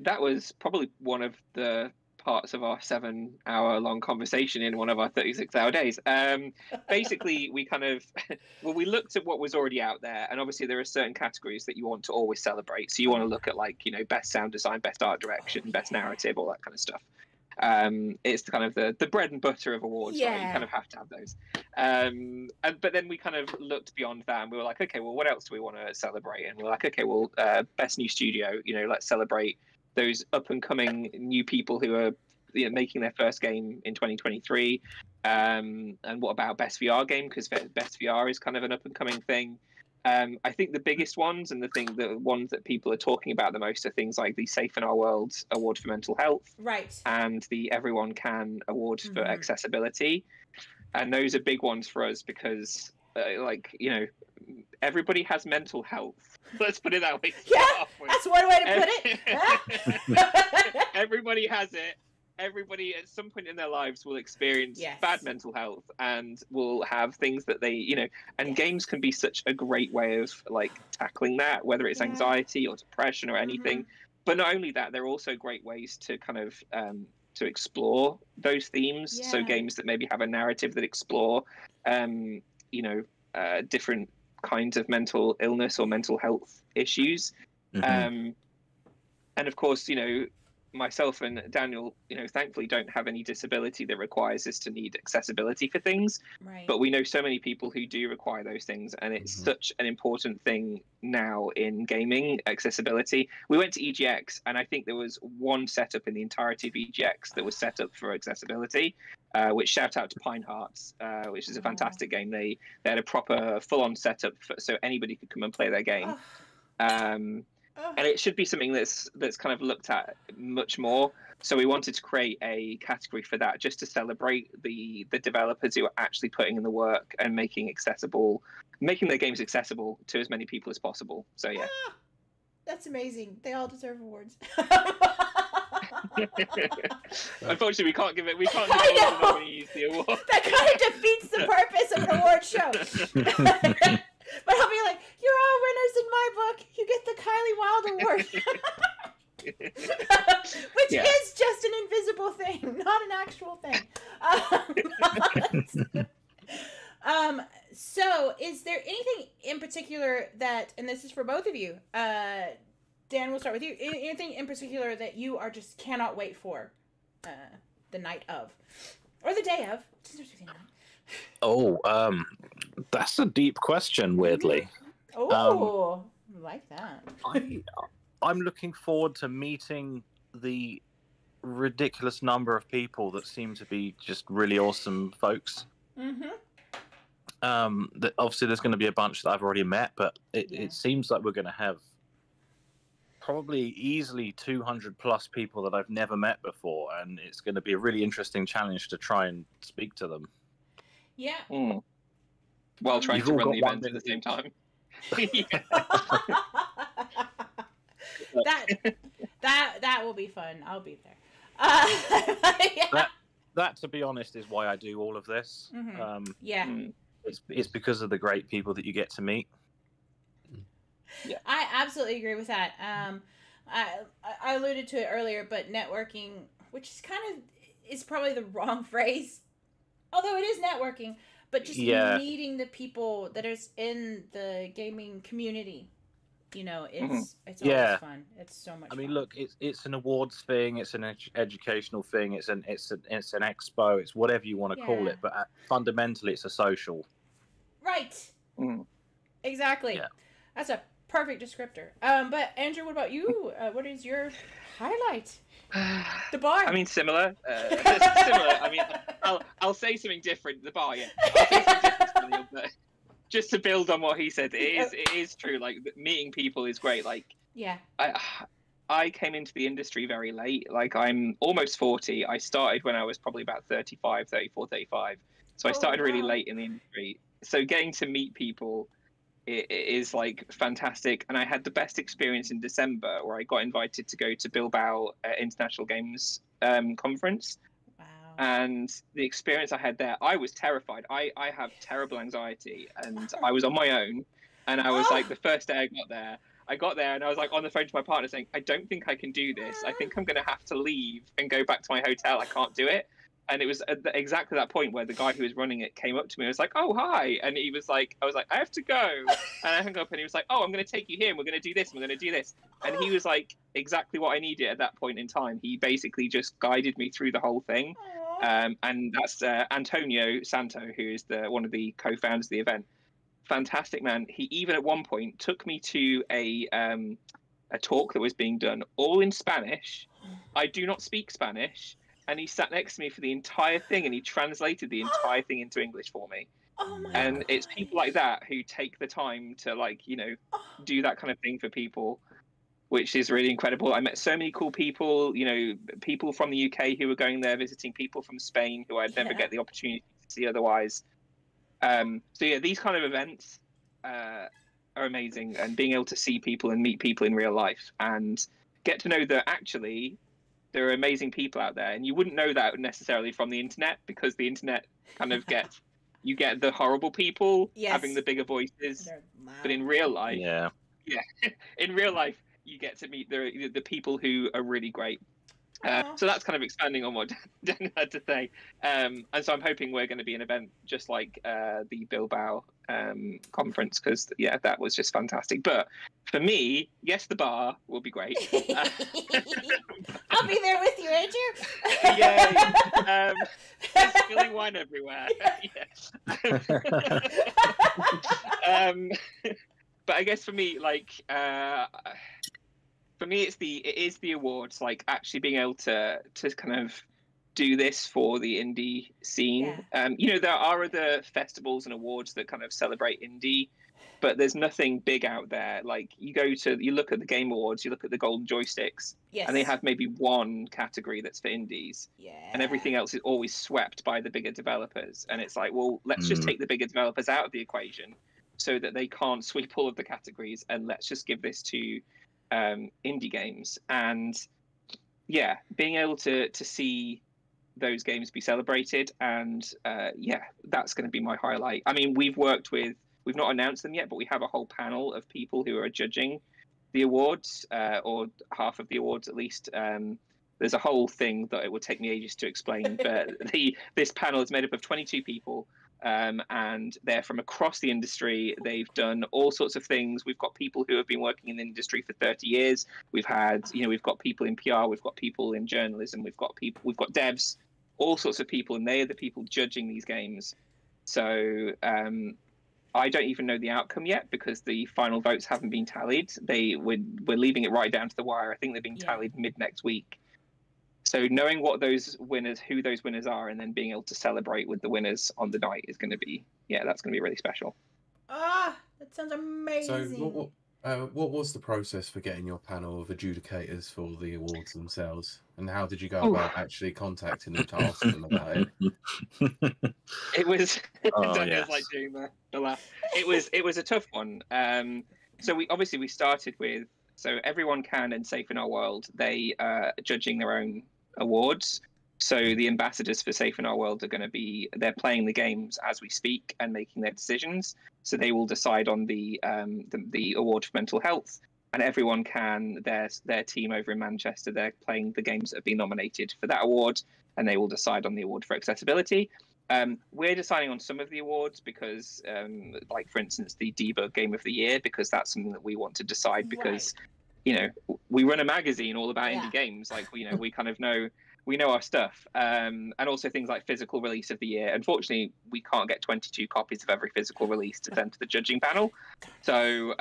That was probably one of the parts of our 7-hour-long conversation in one of our 36-hour days. Basically, we kind of, well, we looked at what was already out there, and obviously there are certain categories that you want to always celebrate. So you want to look at, like, you know, best sound design, best art direction, best narrative, all that kind of stuff. It's kind of the bread and butter of awards, right? You kind of have to have those. But then we kind of looked beyond that, and we were like, okay, well, what else do we want to celebrate? And we're like, okay, well, best new studio, you know, let's celebrate those up-and-coming new people who are, you know, making their first game in 2023. And what about best VR game? Because best VR is kind of an up-and-coming thing. I think the biggest ones and the ones that people are talking about the most are things like the Safe in Our World Award for Mental Health, right, and the Everyone Can Award for Accessibility. And those are big ones for us because, like, you know, everybody has mental health. Let's put it that way. Yeah, that's one way to put it. Everybody has it. Everybody at some point in their lives will experience bad mental health and will have things that they, you know, and games can be such a great way of, like, tackling that, whether it's anxiety or depression or anything. But not only that, they're also great ways to kind of to explore those themes. So games that maybe have a narrative that explore, you know, different kinds of mental illness or mental health issues. And of course, you know, myself and Daniel, you know, thankfully don't have any disability that requires us to need accessibility for things, but we know so many people who do require those things, and it's such an important thing now in gaming, accessibility. We went to EGX, and I think there was one setup in the entirety of EGX that was set up for accessibility, which, shout out to Pine Hearts, which is a fantastic game. They had a proper full-on setup so anybody could come and play their game. And it should be something that's kind of looked at much more. So we wanted to create a category for that, just to celebrate the developers who are actually putting in the work and making their games accessible to as many people as possible. So yeah, that's amazing. They all deserve awards. Unfortunately, we can't give all the nominees the award. That kind of defeats the purpose of an award show. But I'll be like, you're all winners in my book. You get the Kylie Wilde Award. Which is just an invisible thing, not an actual thing. So is there anything in particular that, and this is for both of you, Dan, we'll start with you. Anything in particular that you are just cannot wait for the night of? Or the day of. That's a deep question, weirdly. Oh, I like that. I'm looking forward to meeting the ridiculous number of people that seem to be just really awesome folks. Obviously, there's going to be a bunch that I've already met, but it seems like we're going to have probably easily 200+ people that I've never met before, and it's going to be a really interesting challenge to try and speak to them. Yeah. Mm. While trying to run the event at the same time. That will be fun. I'll be there. That, to be honest, is why I do all of this. It's because of the great people that you get to meet. Yeah. I absolutely agree with that. I alluded to it earlier, but networking, which is probably the wrong phrase. Although it is networking, but just meeting the people that is in the gaming community You know, it's always fun. It's so much fun. I mean, look, it's an awards thing. It's an educational thing. It's an expo. It's whatever you want to call it. But fundamentally, it's a social. Right. Mm. Exactly. Yeah. That's a perfect descriptor. But Andrew, what about you? What is your highlight? The bar. I mean, similar. Similar. I mean, I'll say something different. The bar, yeah. I'll say something different to the other. Just to build on what he said, it is true. Like, meeting people is great. Like, yeah, I came into the industry very late. Like, I'm almost 40. I started when I was probably about 35, 34, 35. So I started really late in the industry. So getting to meet people is like fantastic. And I had the best experience in December, where I got invited to go to Bilbao International Games Conference. And the experience I had there, I was terrified. I have terrible anxiety, and I was on my own. And I was like, the first day I got there and I was like on the phone to my partner saying, I don't think I can do this. I think I'm going to have to leave and go back to my hotel. I can't do it. And it was at exactly that point where the guy who was running it came up to me and was like, oh, hi. And he was like, I was like, I have to go. And I hung up, and he was like, oh, I'm going to take you here, and we're going to do this, and we're going to do this. And he was like exactly what I needed at that point in time. He basically just guided me through the whole thing. And that's Antonio Santo, who is one of the co-founders of the event. Fantastic man. He even at one point took me to a talk that was being done all in Spanish. I do not speak Spanish. And he sat next to me for the entire thing, and he translated the entire thing into English for me. Oh my God. It's people like that who take the time to, like, you know, do that kind of thing for people, which is really incredible. I met so many cool people, you know, people from the UK who were going there visiting, people from Spain who I'd never get the opportunity to see otherwise. So yeah, these kind of events are amazing, and being able to see people and meet people in real life and get to know that actually there are amazing people out there, and you wouldn't know that necessarily from the internet, because the internet kind of gets you get the horrible people having the bigger voices, but in real life, in real life you get to meet the people who are really great. So that's kind of expanding on what Dan had to say, and so I'm hoping we're going to be an event just like the Bilbao conference, because that was just fantastic. But for me, yes, the bar will be great. I'll be there with you, Andrew. Yeah, there's spilling wine everywhere. But I guess for me, like, it is the awards, like actually being able to kind of do this for the indie scene. You know, there are other festivals and awards that kind of celebrate indie, but there's nothing big out there. Like, you look at the Game Awards, you look at the Golden Joysticks, and they have maybe one category that's for indies, and everything else is always swept by the bigger developers. And it's like, well, let's just take the bigger developers out of the equation so that they can't sweep all of the categories, and let's just give this to indie games. And yeah, being able to see those games be celebrated, and that's going to be my highlight. I mean, we've not announced them yet, but we have a whole panel of people who are judging the awards, or half of the awards at least. There's a whole thing that it will take me ages to explain, but this panel is made up of 22 people, and they're from across the industry. They've done all sorts of things. We've got people who have been working in the industry for 30 years. We've got people in PR, we've got people in journalism, we've got devs, all sorts of people, and they are the people judging these games. So I don't even know the outcome yet, because the final votes haven't been tallied. We're leaving it right down to the wire. I think they're being tallied mid next week. So knowing who those winners are, and then being able to celebrate with the winners on the night is going to be, that's going to be really special. That sounds amazing. So what was the process for getting your panel of adjudicators for the awards themselves? And how did you go about actually contacting them to ask them about it? It was, Daniel's like doing the laugh. It was a tough one. So we started with, so everyone can and Safe in Our World, they are judging their own awards. So the ambassadors for Safe in Our World are going to be, they're playing the games as we speak and making their decisions. So they will decide on the award for mental health. And everyone can, their team over in Manchester, they're playing the games that have been nominated for that award, and they will decide on the award for accessibility. We're deciding on some of the awards because, like, for instance, the Debug Game of the Year, because that's something that we want to decide because, you know, we run a magazine all about indie games. Like, you know, we kind of know, we know our stuff. And also things like physical release of the year. Unfortunately, we can't get 22 copies of every physical release to send to the judging panel. So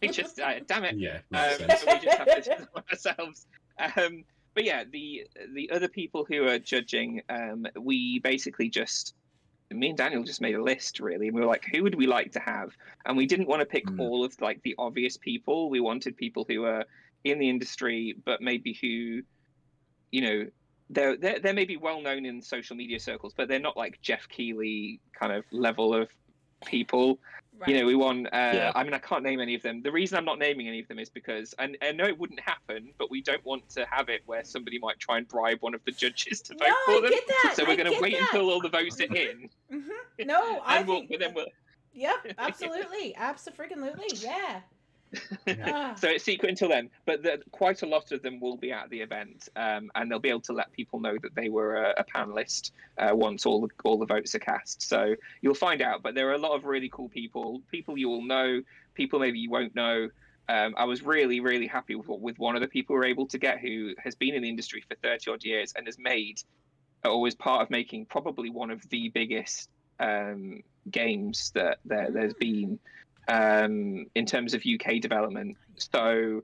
we just, damn it. Yeah, so we just have to do it ourselves. But yeah, the other people who are judging, we basically just, me and Daniel just made a list, really. And we were like, who would we like to have? And we didn't want to pick all of like the obvious people. We wanted people who are in the industry, but maybe who, you know, they're maybe well known in social media circles, but they're not like Jeff Keighley kind of level of people. Right. You know, we want, I mean, I can't name any of them. The reason I'm not naming any of them is because, and I know it wouldn't happen, but we don't want to have it where somebody might try and bribe one of the judges to vote for them. Get that. So we're going to wait until all the votes are in. No, I think Yep, absolutely. Absolutely. Yeah. So it's secret until then, but quite a lot of them will be at the event, and they'll be able to let people know that they were a panelist once all the votes are cast. So you'll find out. But there are a lot of really cool people you all know, people maybe you won't know. I was really happy with one of the people we were able to get, who has been in the industry for 30 odd years and has made, or was part of making, probably one of the biggest games that there's been in terms of UK development. So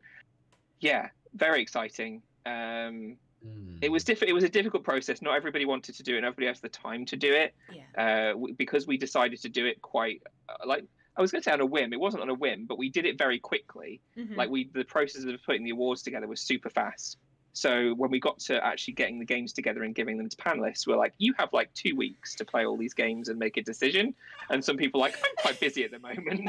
yeah, very exciting. It was a difficult process. Not everybody wanted to do it, and everybody has the time to do it. Because we decided to do it quite, like, I was going to say on a whim. It wasn't on a whim, but we did it very quickly. Like, the process of putting the awards together was super fast. So when we got to actually getting the games together and giving them to panelists, we're like, you have like 2 weeks to play all these games and make a decision. And some people are like, I'm quite busy at the moment.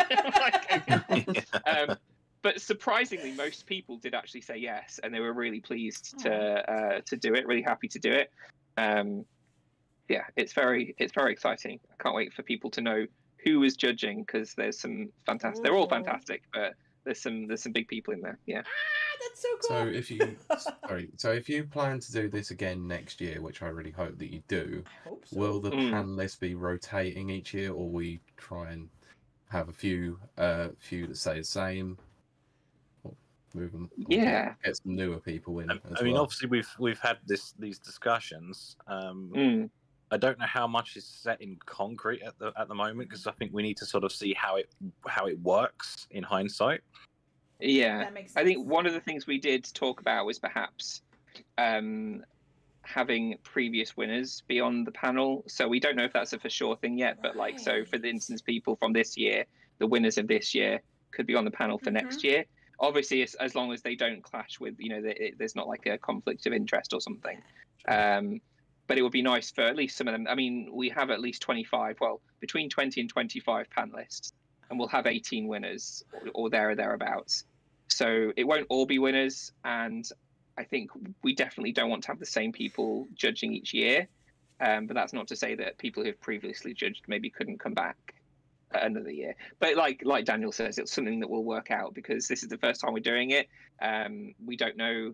But surprisingly, most people did actually say yes. And they were really pleased to do it, really happy to do it. Yeah, it's very exciting. I can't wait for people to know who is judging, because there's some fantastic, they're all fantastic, but there's some big people in there. Yeah. That's so cool. So if you so if you plan to do this again next year, which I really hope that you do, I hope so. Will the panelists be rotating each year, or we try and have a few that say the same? Move them. Yeah. Get some newer people in. I mean, obviously we've had these discussions. I don't know how much is set in concrete at the moment, because I think we need to sort of see how it works in hindsight. Yeah, that makes sense. I think one of the things we did talk about was perhaps having previous winners be on the panel. So we don't know if that's a for sure thing yet, but like, so for instance, people from this year, the winners of this year, could be on the panel for next year. Obviously, as long as they don't clash with, you know, there's not like a conflict of interest or something. But it would be nice for at least some of them. I mean, we have at least 25, well, between 20 and 25 panelists, and we'll have 18 winners or thereabouts. So it won't all be winners, and I think we definitely don't want to have the same people judging each year. But that's not to say that people who have previously judged maybe couldn't come back another year. But like Daniel says, it's something that will work out, because this is the first time we're doing it. We don't know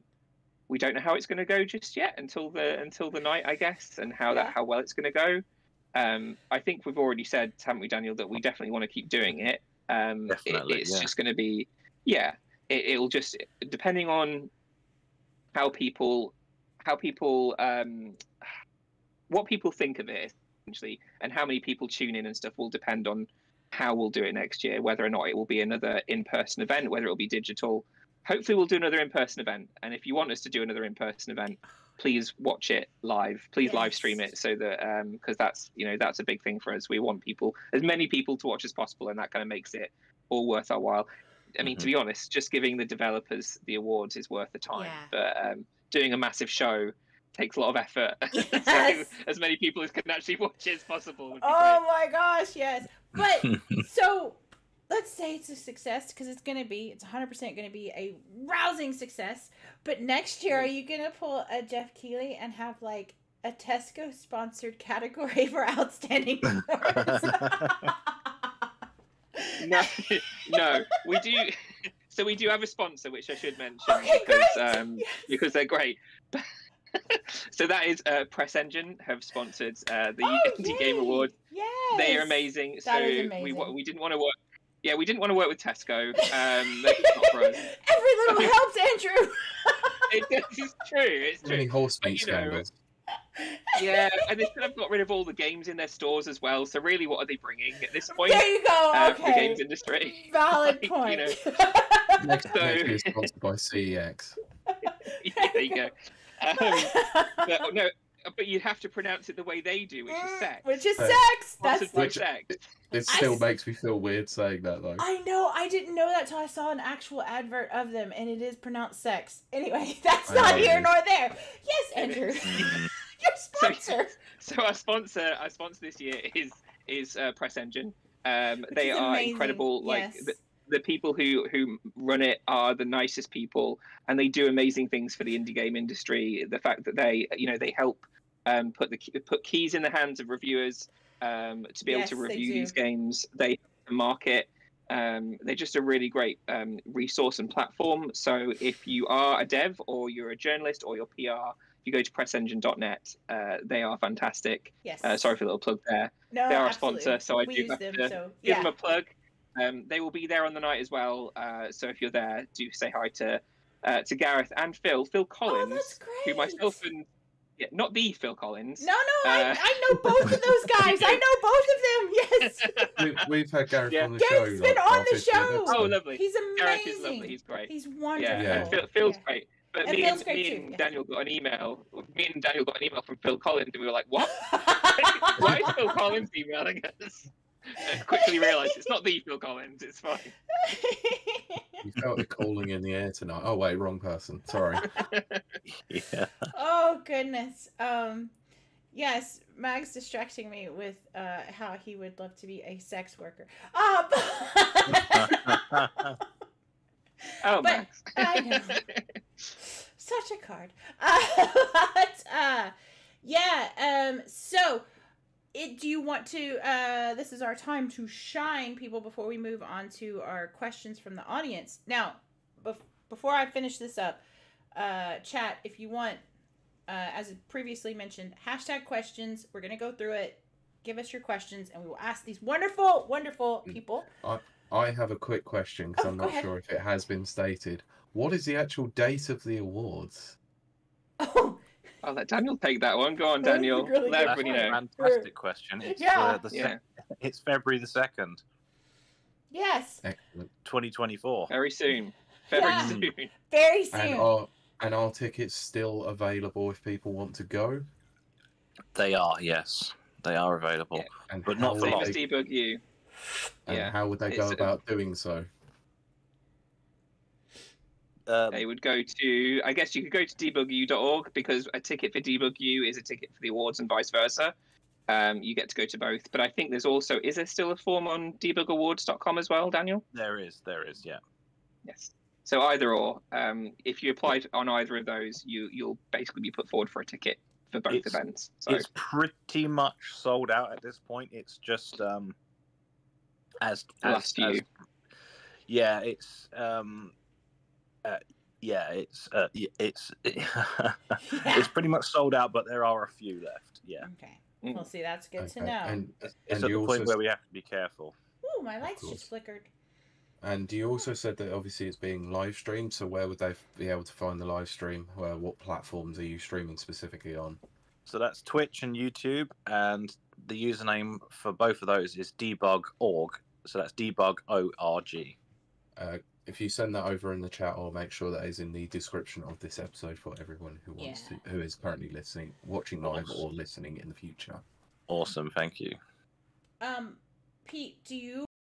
how it's going to go just yet until the night, I guess, and how well it's going to go. I think we've already said, haven't we, Daniel, that we definitely want to keep doing it. It's just going to be, it'll just, depending on what people think of it, essentially, and how many people tune in and stuff, will depend on how we'll do it next year, whether or not it will be another in-person event, whether it'll be digital. Hopefully we'll do another in-person event. And if you want us to do another in-person event, please watch it live. Please live stream it, so that, because that's, you know, that's a big thing for us. We want people, as many people to watch as possible, and that kind of makes it all worth our while. I mean, to be honest, just giving the developers the awards is worth the time. But doing a massive show takes a lot of effort. So as many people as can actually watch it as possible would be great. My gosh, yes. But so let's say it's a success, because it's 100% going to be a rousing success. But next year, are you going to pull a Jeff Keighley and have like a Tesco-sponsored category for outstanding awards? No, we do. So we do have a sponsor, which I should mention, because they're great. So that is Press Engine have sponsored the Indie Game Award. Yes. They are amazing. That is amazing. We didn't want to work. Yeah, we didn't want to work with Tesco. That's not for us. Every little helps, Andrew. It's true. It's true. Really whole space numbers. Yeah, and they still have got rid of all the games in their stores as well. So really, what are they bringing at this point? There you go. Okay. For the games industry. Valid point. You know. Next page is sponsored by CEX. Yeah, there you go. But you have to pronounce it the way they do, which is sex. Which is sex. That's which, sex. It still makes me feel weird saying that, though. I know. I didn't know that till I saw an actual advert of them, and it is pronounced sex. Anyway, that's not here nor there. Yes, Andrew. Your sponsor. So our sponsor this year is Press Engine. They are amazing. Incredible. Yes. Like the people who run it are the nicest people, and they do amazing things for the indie game industry. The fact that they help put keys in the hands of reviewers to be able to review these games. They market. They're just a really great resource and platform. So if you are a dev or you're a journalist or you're PR, if you go to pressengine.net, they are fantastic. Yes. Sorry for a little plug there. No, they are absolutely. A sponsor, so I do have to give them a plug. They will be there on the night as well, so if you're there, do say hi to Gareth and Phil Collins, oh, that's great. Who myself and not the Phil Collins. No, I know both of those guys. Yes. We've had Gareth on the show. Gareth's been on the show. Oh, lovely. He's amazing. Gareth is lovely. He's great. He's wonderful. Yeah. And Phil's great. But me and Daniel got an email from Phil Collins, and we were like, "What? Why is Phil Collins emailing us?" I quickly realised it's not the Phil Collins, it's fine. You felt the calling in the air tonight. Oh wait, wrong person, sorry. Yeah. Oh goodness. Yes, Mag's distracting me with how he would love to be a sex worker. Oh, Max. I know. Such a card. So do you want to, this is our time to shine, people, before we move on to our questions from the audience. Now, before I finish this up, chat, if you want, as previously mentioned, # questions. We're going to go through it. Give us your questions, and we will ask these wonderful, wonderful people. I have a quick question, because I'm not sure if it has been stated. What is the actual date of the awards? Oh, I'll let Daniel take that one. Go on, Daniel. Really that's a fantastic question. It's, it's February the 2nd. Yes. Excellent. 2024. Very soon. Very soon. Very soon. And are tickets still available if people want to go? They are, yes. They are available. Yeah. And but not for long. Debug you. And how would they go about doing so? They would go to, I guess you could go to debugu.org, because a ticket for debugu is a ticket for the awards and vice versa. You get to go to both. But I think there's also, is there still a form on debugawards.com as well, Daniel? There is, yeah. Yes. So either or. If you applied on either of those, you'll basically be put forward for a ticket for both events. So. It's pretty much sold out at this point. It's just it's pretty much sold out, but there are a few left. Yeah. Okay. Well, see, that's good to know. And it's at the point where we have to be careful. Oh, my lights just flickered. And you also said that obviously it's being live streamed. So where would they be able to find the live stream? What platforms are you streaming specifically on? So that's Twitch and YouTube, and the username for both of those is debug.org. So that's debug.org. If you send that over in the chat, I'll make sure that is in the description of this episode for everyone who wants to, who is currently listening, watching live or listening in the future. Awesome, thank you. Pete, do you